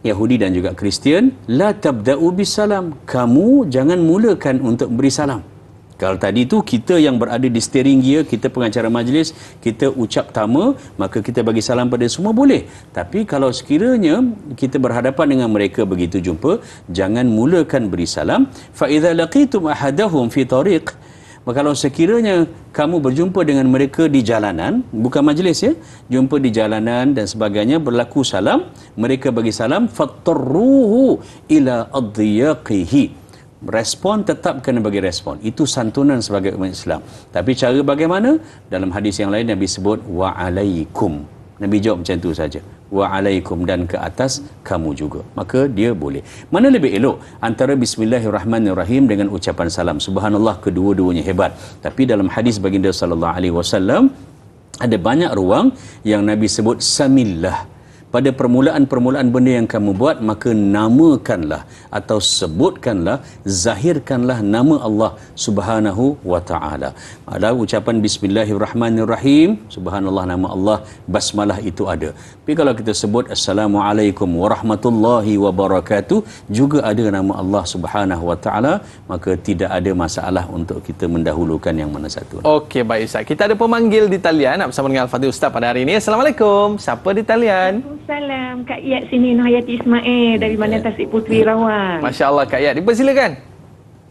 Yahudi dan juga Kristian, la tabda'u bisalam. Kamu jangan mulakan untuk beri salam. Kalau tadi tu kita yang berada di steering gear, kita pengacara majlis, kita ucap tama, maka kita bagi salam pada semua boleh. Tapi kalau sekiranya kita berhadapan dengan mereka begitu jumpa, jangan mulakan beri salam. Fa idza laqitum ahadahum fi tariq, maka kalau sekiranya kamu berjumpa dengan mereka di jalanan, bukan majlis ya, jumpa di jalanan dan sebagainya, berlaku salam, mereka bagi salam, fattaruhu ila adyaqihi. Respon, tetap kena bagi respon. Itu santunan sebagai umat Islam. Tapi cara bagaimana? Dalam hadis yang lain Nabi sebut wa'alaikum. Nabi jawab macam tu saja. Wa'alaikum, dan ke atas kamu juga. Maka dia boleh. Mana lebih elok? Antara bismillahirrahmanirrahim dengan ucapan salam. Subhanallah, kedua-duanya hebat. Tapi dalam hadis baginda sallallahu alaihi wasallam ada banyak ruang yang Nabi sebut samillah. Pada permulaan-permulaan benda yang kamu buat, maka namakanlah atau sebutkanlah, zahirkanlah nama Allah subhanahu wa ta'ala. Ada ucapan bismillahirrahmanirrahim, subhanallah, nama Allah, basmalah itu ada. Tapi kalau kita sebut assalamualaikum warahmatullahi wabarakatuh, juga ada nama Allah subhanahu wa ta'ala, maka tidak ada masalah untuk kita mendahulukan yang mana satu. Okey, baik Ustaz. Kita ada pemanggil di talian, nak bersama dengan Al-Fatih Ustaz pada hari ini. Assalamualaikum. Siapa di talian? Salam, Kak Iyad sini, Nuhayati Ismail dari Bandar Tasik Putri Rawang. Masya Allah, Kak Iyad, dipersilakan.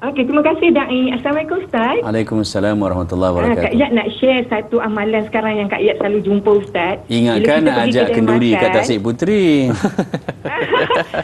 Okey, terima kasih Da'i. Assalamualaikum Ustaz. Waalaikumsalam warahmatullahi wabarakatuh. Kak Iyad nak share satu amalan sekarang yang Kak Iyad selalu jumpa Ustaz. Ingatkan nak ajak kenduri makan, kat Tasik Putri.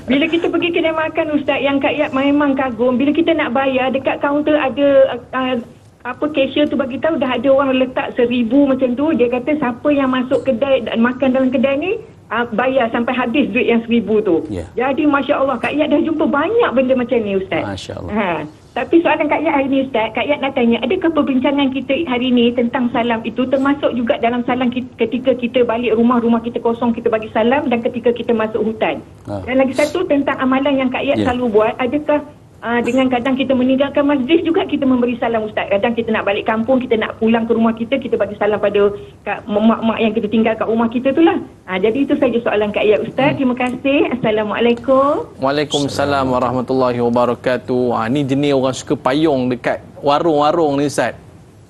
Bila kita pergi kedai makan Ustaz, yang Kak Iyad memang kagum, bila kita nak bayar dekat kaunter ada uh, apa cashier tu bagi tahu dah ada orang letak seribu macam tu. Dia kata siapa yang masuk kedai dan makan dalam kedai ni, Uh, bayar sampai habis duit yang seribu tu. Yeah. Jadi Masya Allah, Kak Iyad dah jumpa banyak benda macam ni Ustaz. Masya Allah. Ha. Tapi soalan Kak Iyad hari ni Ustaz, Kak Iyad nak tanya, adakah perbincangan kita hari ni tentang salam itu termasuk juga dalam salam kita, ketika kita balik rumah, rumah kita kosong, kita bagi salam, dan ketika kita masuk hutan. Ha. Dan lagi satu tentang amalan yang Kak Iyad yeah. selalu buat, adakah Uh, dengan kadang kita meninggalkan masjid juga kita memberi salam Ustaz. Kadang kita nak balik kampung, kita nak pulang ke rumah kita, kita bagi salam pada mak-mak yang kita tinggal kat rumah kita tu lah. uh, Jadi itu saja soalan Kak Iyad Ustaz. Terima kasih. Assalamualaikum. Waalaikumsalam warahmatullahi wabarakatuh. Ha, ni jenis orang suka payung dekat warung-warung ni Ustaz.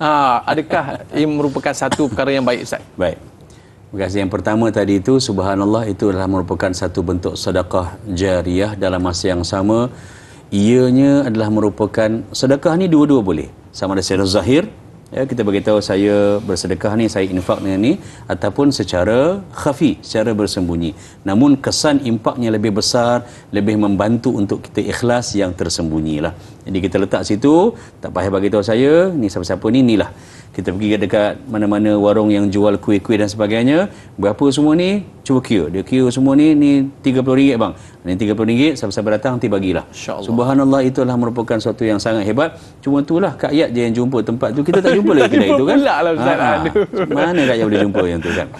Ha, adakah ia merupakan satu perkara yang baik, Ustaz? Baik. Terima kasih. Yang pertama tadi itu, subhanallah, itu adalah merupakan satu bentuk sedekah jariah. Dalam masa yang sama, ianya adalah merupakan sedekah ni dua-dua boleh. Sama ada secara zahir, ya, kita beritahu saya bersedekah ni, saya infak dengan ni, ataupun secara khafi, secara bersembunyi. Namun kesan impaknya lebih besar, lebih membantu untuk kita ikhlas yang tersembunyi lah. Jadi kita letak situ, tak payah beritahu saya, ni siapa-siapa ni, ni lah. Kita pergi dekat mana-mana warung yang jual kuih-kuih dan sebagainya, berapa semua ni, cuba kira. Dia kira semua ni, ni tiga puluh ringgit bang. Ini tiga puluh ringgit, sampai-sampai datang, nanti bagilah. Subhanallah, itulah merupakan sesuatu yang sangat hebat. Cuma itulah, Kak Yat je yang jumpa tempat tu. Kita tak jumpa lagi kedai itu kan. Lah, ha, ha. Mana Kak Yat boleh jumpa yang tu kan.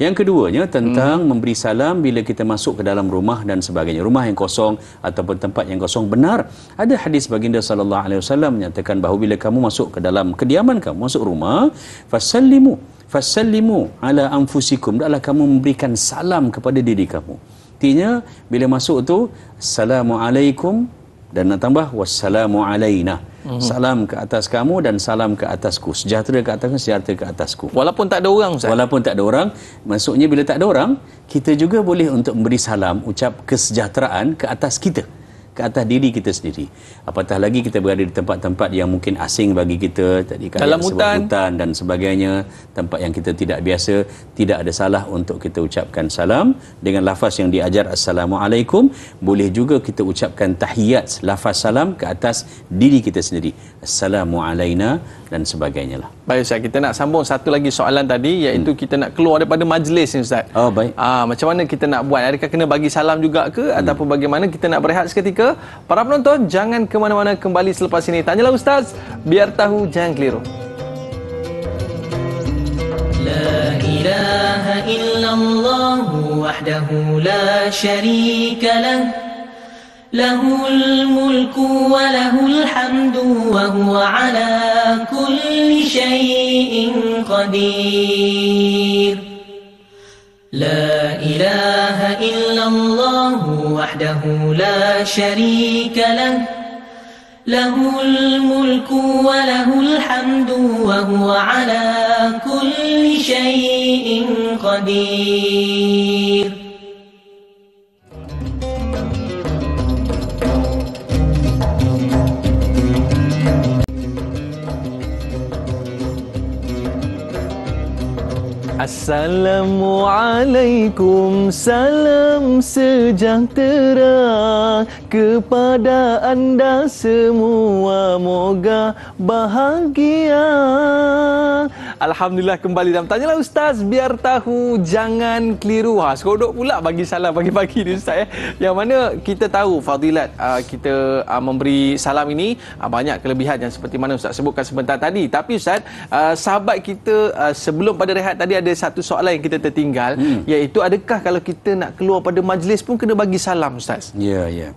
Yang keduanya, tentang hmm. memberi salam bila kita masuk ke dalam rumah dan sebagainya. Rumah yang kosong ataupun tempat yang kosong, benar. Ada hadis baginda sallallahu alaihi wasallam menyatakan bahawa bila kamu masuk ke dalam kediaman kamu, masuk rumah, fasallimu, fasallimu ala anfusikum. Adalah kamu memberikan salam kepada diri kamu. Artinya, bila masuk tu, assalamualaikum, dan nak tambah, wassalamu alaina. Mm-hmm. Salam ke atas kamu dan salam ke atasku. Sejahtera ke atasku, sejahtera ke atasku. Walaupun tak ada orang, Ustaz. Walaupun tak ada orang, maksudnya bila tak ada orang, kita juga boleh untuk memberi salam, ucap kesejahteraan ke atas kita, ke atas diri kita sendiri. Apatah lagi kita berada di tempat-tempat yang mungkin asing bagi kita, tadi kan dalam hutan. hutan dan sebagainya, tempat yang kita tidak biasa, tidak ada salah untuk kita ucapkan salam dengan lafaz yang diajar assalamualaikum. Boleh juga kita ucapkan tahiyat, lafaz salam ke atas diri kita sendiri, assalamualaikum dan sebagainya lah. Baik, Ustaz, kita nak sambung satu lagi soalan tadi, iaitu hmm. kita nak keluar daripada majlis ni, Ustaz. Oh, baik. Ah, macam mana kita nak buat? Adakah kena bagi salam juga ke, hmm. ataupun bagaimana kita nak berehat seketika? Para penonton, jangan ke mana-mana, kembali selepas ini. Tanyalah Ustaz, biar tahu jangan keliru. La ilaha illallah wahdahu la syarika lah, lahul mulku wa lahul hamdu wa huwa ala kulli syai'in qadir. La ilaha illallah wahdahu la syarika lah, lahul mulku wa lahul hamdu wa huwa ala kulli syai'in qadir. Assalamualaikum, salam sejahtera kepada anda semua, moga bahagia. Alhamdulillah, kembali dalam Tanyalah Ustaz, biar tahu jangan keliru. Ha, sekodok pula bagi salam pagi-pagi ni, Ustaz, eh? Yang mana kita tahu fadilat uh, kita uh, memberi salam ini uh, banyak kelebihan yang seperti mana Ustaz sebutkan sebentar tadi. Tapi Ustaz, uh, sahabat kita uh, sebelum pada rehat tadi ada satu soalan yang kita tertinggal, hmm. iaitu adakah kalau kita nak keluar pada majlis pun kena bagi salam, Ustaz? Ya, ya.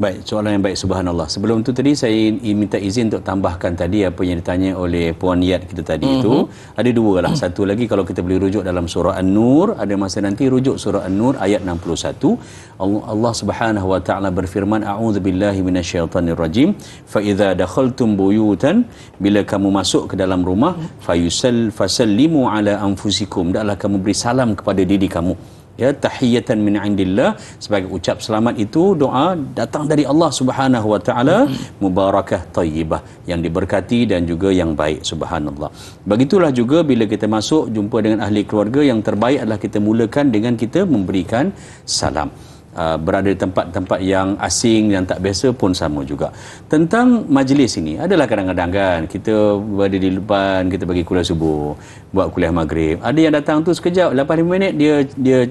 Baik, soalan yang baik, subhanallah. Sebelum tu tadi saya minta izin untuk tambahkan tadi apa yang ditanya oleh Puan Yat kita tadi mm-hmm. itu. Ada dua lah. Satu lagi kalau kita boleh rujuk dalam surah An-Nur, ada masa nanti rujuk surah An-Nur ayat enam puluh satu. Allah, Allah Subhanahu wa taala berfirman, a'udzubillahi minasyaitonirrajim, fa idza dakhaltum buyutan, bila kamu masuk ke dalam rumah, fayusal fasallimu ala anfusikum, hendaklah kamu beri salam kepada diri kamu. Ya, tahiyatan min indillah, sebagai ucap selamat itu doa datang dari Allah Subhanahu wa taala, mubarakah tayyibah, yang diberkati dan juga yang baik, subhanallah. Begitulah juga bila kita masuk jumpa dengan ahli keluarga, yang terbaik adalah kita mulakan dengan kita memberikan salam. Uh, berada di tempat-tempat yang asing, yang tak biasa pun sama juga. Tentang majlis ini, adalah kadang-kadang kan kita berada di depan, kita bagi kuliah subuh, buat kuliah maghrib, ada yang datang tu sekejap lapan minit dia dia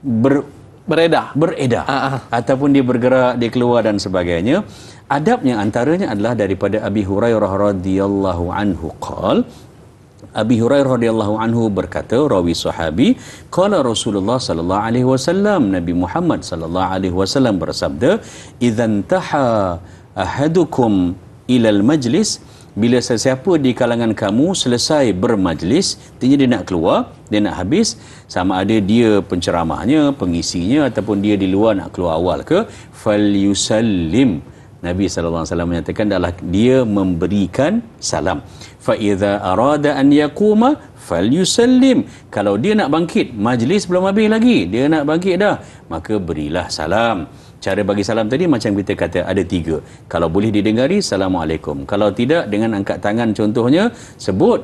ber, beredar beredar uh-huh. ataupun dia bergerak, dia keluar dan sebagainya. Adabnya antaranya adalah daripada Abi Hurairah radhiyallahu anhu qala, Abi Hurairah radhiyallahu anhu berkata, rawi sahabi, qala Rasulullah sallallahu alaihi wasallam, Nabi Muhammad sallallahu alaihi wasallam bersabda, idzan taha ahadukum ilal majlis, bila sesiapa di kalangan kamu selesai bermajlis, artinya dia nak keluar, dia nak habis, sama ada dia penceramahnya, pengisinya, ataupun dia di luar nak keluar awal ke, falyusallim, Nabi sallallahu alaihi wasallam menyatakan adalah dia memberikan salam. Fa idza arada an yaquma falyusallim. Kalau dia nak bangkit, majlis belum habis lagi, dia nak bangkit dah, maka berilah salam. Cara bagi salam tadi macam kita kata ada tiga. Kalau boleh didengari, Assalamualaikum. Kalau tidak, dengan angkat tangan contohnya, sebut.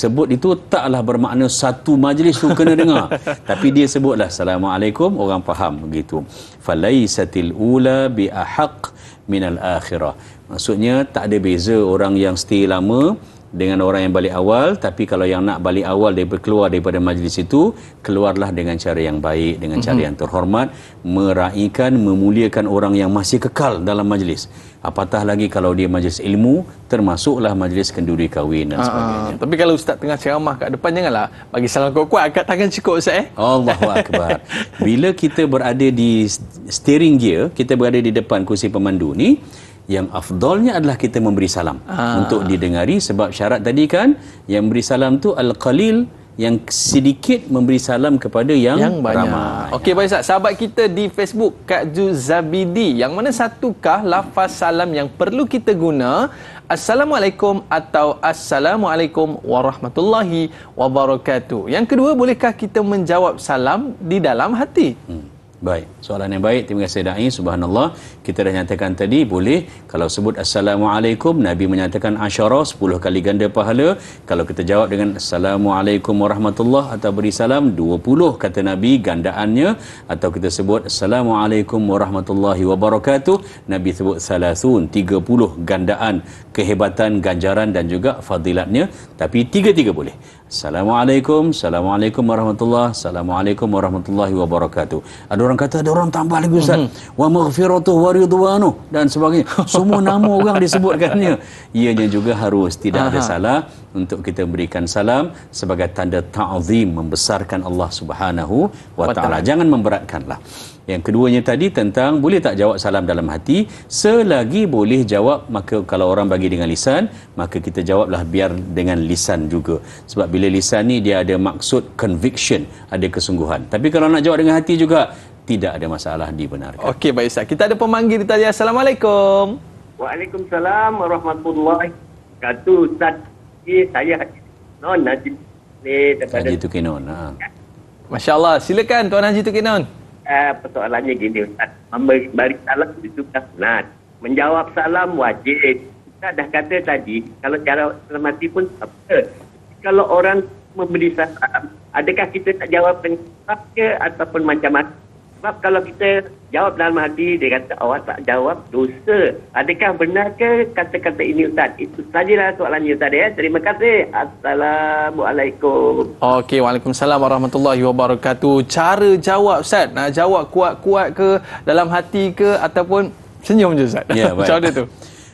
Sebut itu taklah bermakna satu majlis tu kena dengar. Tapi dia sebutlah Assalamualaikum, orang faham begitu. Falaisatil ula bi ahaq minal akhirah. Maksudnya tak ada beza orang yang stay lama dengan orang yang balik awal. Tapi kalau yang nak balik awal daripada keluar daripada majlis itu, keluarlah dengan cara yang baik, dengan cara mm-hmm. yang terhormat, meraikan, memuliakan orang yang masih kekal dalam majlis. Apatah lagi kalau dia majlis ilmu, termasuklah majlis kenduri kahwin dan sebagainya. Aa, tapi kalau ustaz tengah ceramah kat depan, janganlah bagi salam kuat-kuat, angkat tangan cukup ustaz eh. Allahu akbar. Bila kita berada di steering gear, kita berada di depan kursi pemandu ni, yang afdalnya adalah kita memberi salam ah. untuk didengari, sebab syarat tadi kan yang beri salam tu al-qalil, yang sedikit memberi salam kepada yang, yang ramai. Okey, baik Ustaz, sahabat kita di Facebook Kak Ju Zabidi, yang mana satukah lafaz salam yang perlu kita guna? Assalamualaikum atau Assalamualaikum warahmatullahi wabarakatuh. Yang kedua, bolehkah kita menjawab salam di dalam hati? Hmm. Baik, soalan yang baik. Terima kasih Da'i. Subhanallah, kita dah nyatakan tadi boleh. Kalau sebut Assalamualaikum, Nabi menyatakan asyara, sepuluh kali ganda pahala. Kalau kita jawab dengan Assalamualaikum warahmatullahi atau beri salam, dua puluh kata Nabi gandaannya. Atau kita sebut Assalamualaikum warahmatullahi wabarakatuh, Nabi sebut salasun, tiga puluh gandaan kehebatan, ganjaran dan juga fadilatnya. Tapi tiga-tiga boleh. Assalamualaikum, Assalamualaikum warahmatullahi, Assalamualaikum warahmatullahi wabarakatuh. Ada orang kata, ada orang tambah lagi Ustaz, mm-hmm. wa maghfiratuh wa ridwanuh dan sebagainya. Semua nama orang disebutkannya. Ianya juga harus, tidak Aha. ada salah untuk kita berikan salam sebagai tanda ta'zim, membesarkan Allah Subhanahu wa taala. Jangan memberatkanlah. Yang keduanya tadi tentang boleh tak jawab salam dalam hati. Selagi boleh jawab, maka kalau orang bagi dengan lisan, maka kita jawablah biar dengan lisan juga. Sebab bila lisan ni dia ada maksud conviction, ada kesungguhan. Tapi kalau nak jawab dengan hati juga, tidak ada masalah, dibenarkan. Okey, baik Ustaz. Kita ada pemanggil di talian. Assalamualaikum. Waalaikumsalam warahmatullahi wabarakatuh. Ustaz, saya Haji Non Haji daripada Haji Tukinon. Ha. Masya-Allah. Silakan Tuan Haji Tukinon. Uh, persoalannya gini Ustaz, memberi salam itu sunat, menjawab salam wajib. Ustaz dah kata tadi, kalau cara hormati pun apa, kalau orang memberi salam, adakah kita tak jawab penyebab ke ataupun macam-macam? Sebab kalau kita jawab dalam hati, dia kata awak tak jawab, dosa. Adakah benar ke kata-kata ini Ustaz? Itu sajalah soalannya Ustaz ya. Terima kasih. Assalamualaikum. Okey, waalaikumsalam warahmatullahi wabarakatuh. Cara jawab Ustaz, nak jawab kuat-kuat ke, dalam hati ke, ataupun senyum je Ustaz? Ya, baik. Macam mana tu?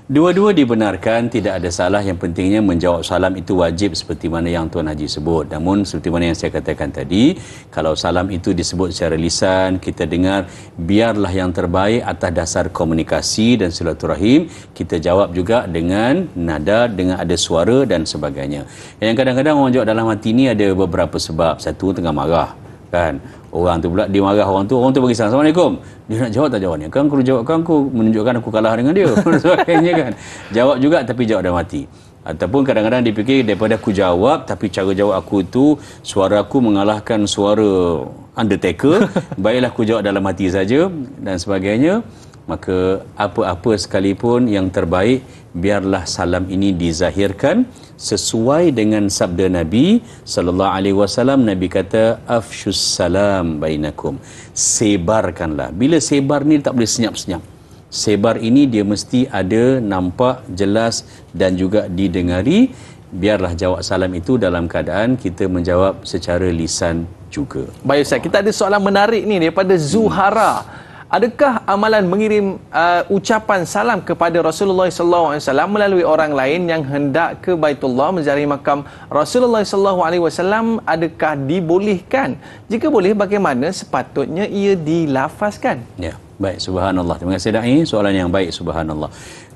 Dua-dua dibenarkan, tidak ada salah. Yang pentingnya menjawab salam itu wajib seperti mana yang Tuan Haji sebut. Namun seperti mana yang saya katakan tadi, kalau salam itu disebut secara lisan, kita dengar, biarlah yang terbaik atas dasar komunikasi dan silaturahim. Kita jawab juga dengan nada, dengan ada suara dan sebagainya. Yang kadang-kadang orang jawab dalam hati ni ada beberapa sebab. Satu, tengah marah kan. Orang tu pula dia marah, orang tu orang tu bagi salam Assalamualaikum, dia nak jawab tak jawab ni, kan aku jawab, kan aku menunjukkan aku kalah dengan dia sebagainya kan. Jawab juga tapi jawab dalam hati. Ataupun kadang-kadang dipikir daripada aku jawab, tapi cara jawab aku tu suara aku mengalahkan suara Undertaker, baiklah aku jawab dalam hati saja dan sebagainya. Maka apa-apa sekalipun yang terbaik, biarlah salam ini dizahirkan sesuai dengan sabda Nabi sallallahu alaihi wasallam. Nabi kata afshus salam bainakum, sebarkanlah. Bila sebar ni tak boleh senyap-senyap. Sebar ini dia mesti ada, nampak jelas dan juga didengari. Biarlah jawab salam itu dalam keadaan kita menjawab secara lisan juga. Baik Ustaz, kita ada soalan menarik ni daripada Zuhara. Adakah amalan mengirim uh, ucapan salam kepada Rasulullah sallallahu alaihi wasallam melalui orang lain yang hendak ke Baitullah menziarahi makam Rasulullah sallallahu alaihi wasallam, adakah dibolehkan? Jika boleh, bagaimana sepatutnya ia dilafazkan? Ya, baik. Subhanallah. Terima kasih Da'i. Soalan yang baik. Subhanallah.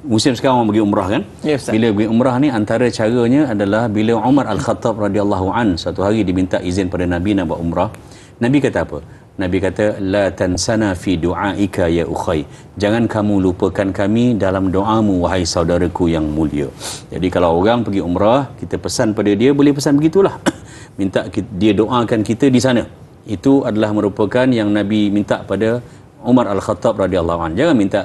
Musim sekarang orang pergi umrah kan? Yes, bila pergi umrah ni, antara caranya adalah bila Umar al-Khattab radhiyallahu anhu satu hari diminta izin pada Nabi nak buat umrah, Nabi kata apa? Nabi kata, la tansana fi du'aika ya ukhay, jangan kamu lupakan kami dalam doamu wahai saudaraku yang mulia. Jadi kalau orang pergi umrah, kita pesan pada dia, boleh pesan begitulah. Minta dia doakan kita di sana. Itu adalah merupakan yang Nabi minta pada Umar al-Khattab radhiyallahu anhu. Jangan minta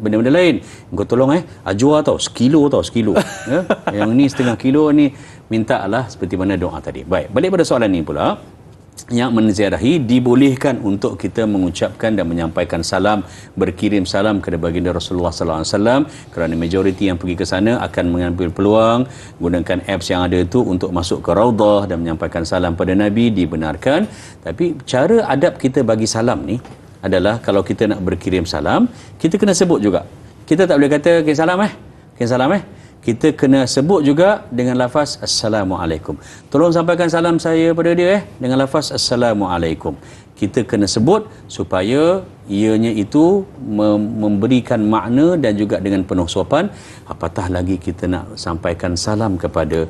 benda-benda lain. Kau tolong eh ajwa tau sekilo tau sekilo. Ya? Yang ni setengah kilo ni, mintalah seperti mana doa tadi. Baik, balik pada soalan ni pula. Yang menziarahi dibolehkan untuk kita mengucapkan dan menyampaikan salam, berkirim salam kepada baginda Rasulullah sallallahu alaihi wasallam, kerana majoriti yang pergi ke sana akan mengambil peluang gunakan apps yang ada itu untuk masuk ke raudhah dan menyampaikan salam pada Nabi, dibenarkan. Tapi cara adab kita bagi salam ni adalah kalau kita nak berkirim salam, kita kena sebut juga. Kita tak boleh kata kirim salam eh kirim salam eh kita kena sebut juga dengan lafaz Assalamualaikum. Tolong sampaikan salam saya pada dia eh dengan lafaz Assalamualaikum. Kita kena sebut supaya ianya itu memberikan makna dan juga dengan penuh sopan. Apatah lagi kita nak sampaikan salam kepada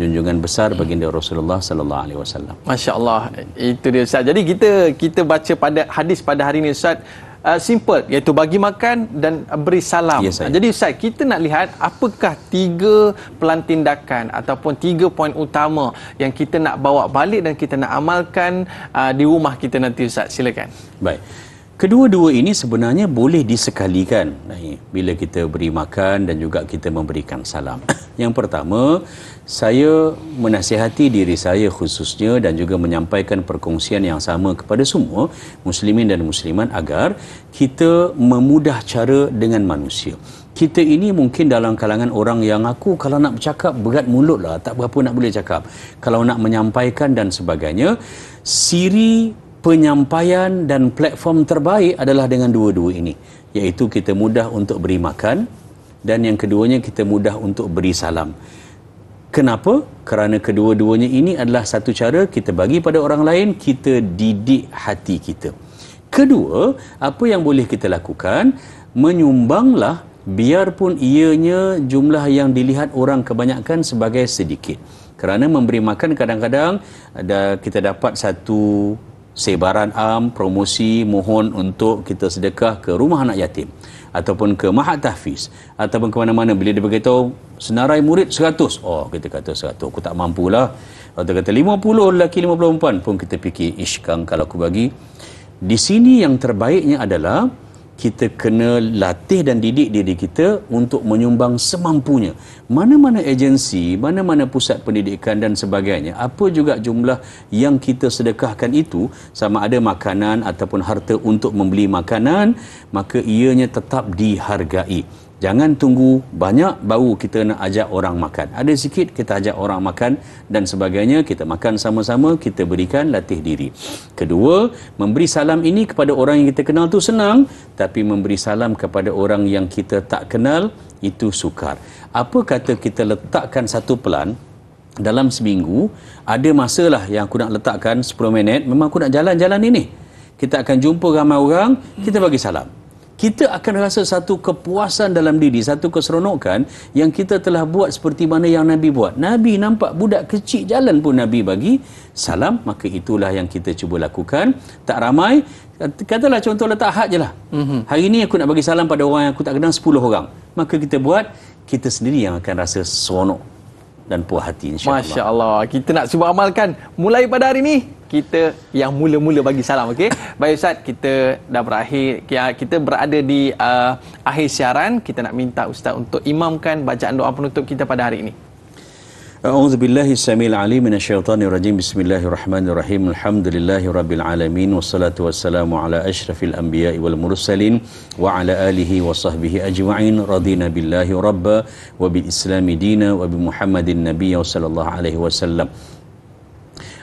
junjungan besar baginda Rasulullah sallallahu alaihi wasallam. Masya-Allah, itu dia Ustaz. Jadi kita kita baca pada hadis pada hari ini Ustaz, Uh, simple, iaitu bagi makan dan beri salam. Yes, jadi Ustaz, kita nak lihat apakah tiga pelan tindakan ataupun tiga poin utama yang kita nak bawa balik dan kita nak amalkan uh, di rumah kita nanti Ustaz. Silakan. Baik. Kedua-dua ini sebenarnya boleh disekalikan bila kita beri makan dan juga kita memberikan salam. Yang pertama, saya menasihati diri saya khususnya dan juga menyampaikan perkongsian yang sama kepada semua muslimin dan muslimat agar kita memudah cara dengan manusia. Kita ini mungkin dalam kalangan orang yang aku kalau nak bercakap berat mulut lah, tak berapa nak boleh cakap. Kalau nak menyampaikan dan sebagainya, siri penyampaian dan platform terbaik adalah dengan dua-dua ini, iaitu kita mudah untuk beri makan dan yang keduanya kita mudah untuk beri salam. Kenapa? Kerana kedua-duanya ini adalah satu cara kita bagi pada orang lain, kita didik hati kita. Kedua, apa yang boleh kita lakukan, menyumbanglah biarpun ianya jumlah yang dilihat orang kebanyakan sebagai sedikit. Kerana memberi makan kadang-kadang ada, kita dapat satu sebaran am, promosi, mohon untuk kita sedekah ke rumah anak yatim ataupun ke mahat tahfiz ataupun ke mana-mana. Bila dia beritahu senarai murid seratus, oh kita kata seratus aku tak mampulah. Atau kata lima puluh lelaki, lima puluh perempuan pun kita fikir, iskang kalau aku bagi. Di sini yang terbaiknya adalah kita kena latih dan didik diri kita untuk menyumbang semampunya. Mana-mana agensi, mana-mana pusat pendidikan dan sebagainya, apa juga jumlah yang kita sedekahkan itu, sama ada makanan ataupun harta untuk membeli makanan, maka ianya tetap dihargai. Jangan tunggu banyak baru kita nak ajak orang makan. Ada sikit kita ajak orang makan dan sebagainya, kita makan sama-sama, kita berikan, latih diri. Kedua, memberi salam ini kepada orang yang kita kenal tu senang, tapi memberi salam kepada orang yang kita tak kenal itu sukar. Apa kata kita letakkan satu pelan dalam seminggu, ada masalah yang aku nak letakkan sepuluh minit, memang aku nak jalan-jalan ini. Kita akan jumpa ramai orang, kita bagi salam. Kita akan rasa satu kepuasan dalam diri, satu keseronokan yang kita telah buat seperti mana yang Nabi buat. Nabi nampak budak kecil jalan pun Nabi bagi salam, maka itulah yang kita cuba lakukan. Tak ramai, katalah contoh letak had je lah. Mm-hmm. Hari ni aku nak bagi salam pada orang yang aku tak kenal sepuluh orang. Maka kita buat, kita sendiri yang akan rasa seronok dan puas hati insya Allah. Masya Allah, kita nak cuba amalkan mulai pada hari ni. Kita yang mula-mula bagi salam, okey? Baik Ustaz, kita dah berakhir, kita berada di uh, akhir siaran. Kita nak minta Ustaz untuk imamkan bacaan doa penutup kita pada hari ini. A'udzubillahi samiil alim minasyaitanir rajim. Bismillahirrahmanirrahim. Alhamdulillahirabbil alamin wassalatu wassalamu ala asyrafil anbiya'i wal mursalin wa ala alihi wa sahbihi ajma'in. Radina billahi rabba wa bil islami dina wa bi Muhammadin nabiyya sallallahu alaihi wasallam.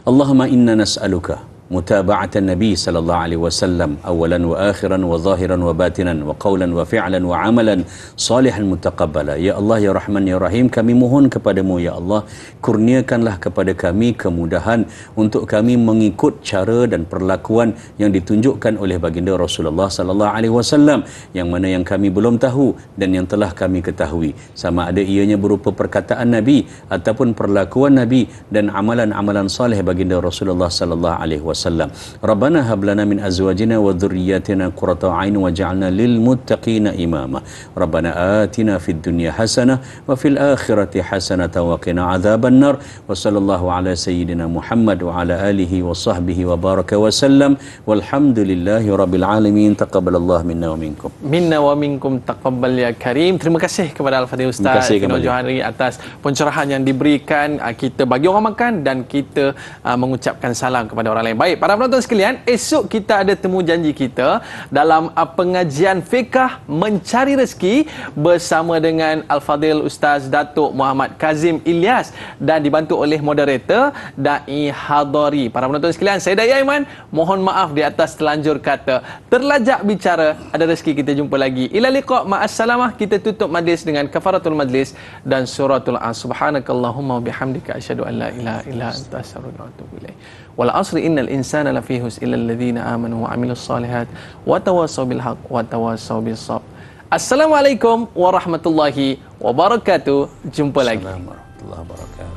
Allahumma inna nas'aluka mutaba'atan nabi sallallahu alaihi wasallam awalan wa akhiran wa zahiran wa batinan wa qawlan wa fi'lan wa amalan salihan mutaqabbala. Ya Allah, ya Rahman, ya Rahim, kami mohon kepadamu ya Allah, kurniakanlah kepada kami kemudahan untuk kami mengikut cara dan perlakuan yang ditunjukkan oleh baginda Rasulullah sallallahu alaihi wasallam, yang mana yang kami belum tahu dan yang telah kami ketahui, sama ada ianya berupa perkataan Nabi ataupun perlakuan Nabi dan amalan-amalan saleh baginda Rasulullah sallallahu alaihi wasallam. wasallam. Rabbana hab lana min azwajina wa dhurriyyatina qurrata a'yun waj'alna lil muttaqina imama. Rabbana atina fid dunya hasanah wa fil akhirati hasanah wa qina adzaban nar. Wa sallallahu ala sayyidina Muhammad wa ala alihi wa sahbihi wa baraka wa sallam. Walhamdulillahi rabbil alamin. Taqabbalallahu minna wa minkum. Minna wa minkum taqabbal ya karim. Terima kasih kepada Al-Fatihah Ustaz Ervino Jariap atas pencerahan yang diberikan. Kita bagi orang makan dan kita uh, mengucapkan salam kepada orang lain. Baik, para penonton sekalian, esok kita ada temu janji kita dalam uh, pengajian Fiqah Mencari Rezeki bersama dengan Al-Fadhil Ustaz Datuk Muhammad Kazim Ilyas dan dibantu oleh moderator Da'i Hadhari. Para penonton sekalian, saya Da'i Aiman, mohon maaf di atas telanjur kata. Terlajak bicara, ada rezeki kita jumpa lagi. Ila liqa ma'assalamah. Kita tutup majlis dengan kafaratul majlis dan suratul as. Subhanakallahumma bihamdika asyhadu an la ilaha illa anta astaghfiruka wa atubu ilaik. Wal asri innal insana lafi husr illal ladzina amanu wa amilus solihat wa tawassaw bil haqq wa tawassaw bis sabr. Assalamualaikum warahmatullahi wabarakatuh. Jumpa lagi. Assalamualaikum warahmatullahi wabarakatuh.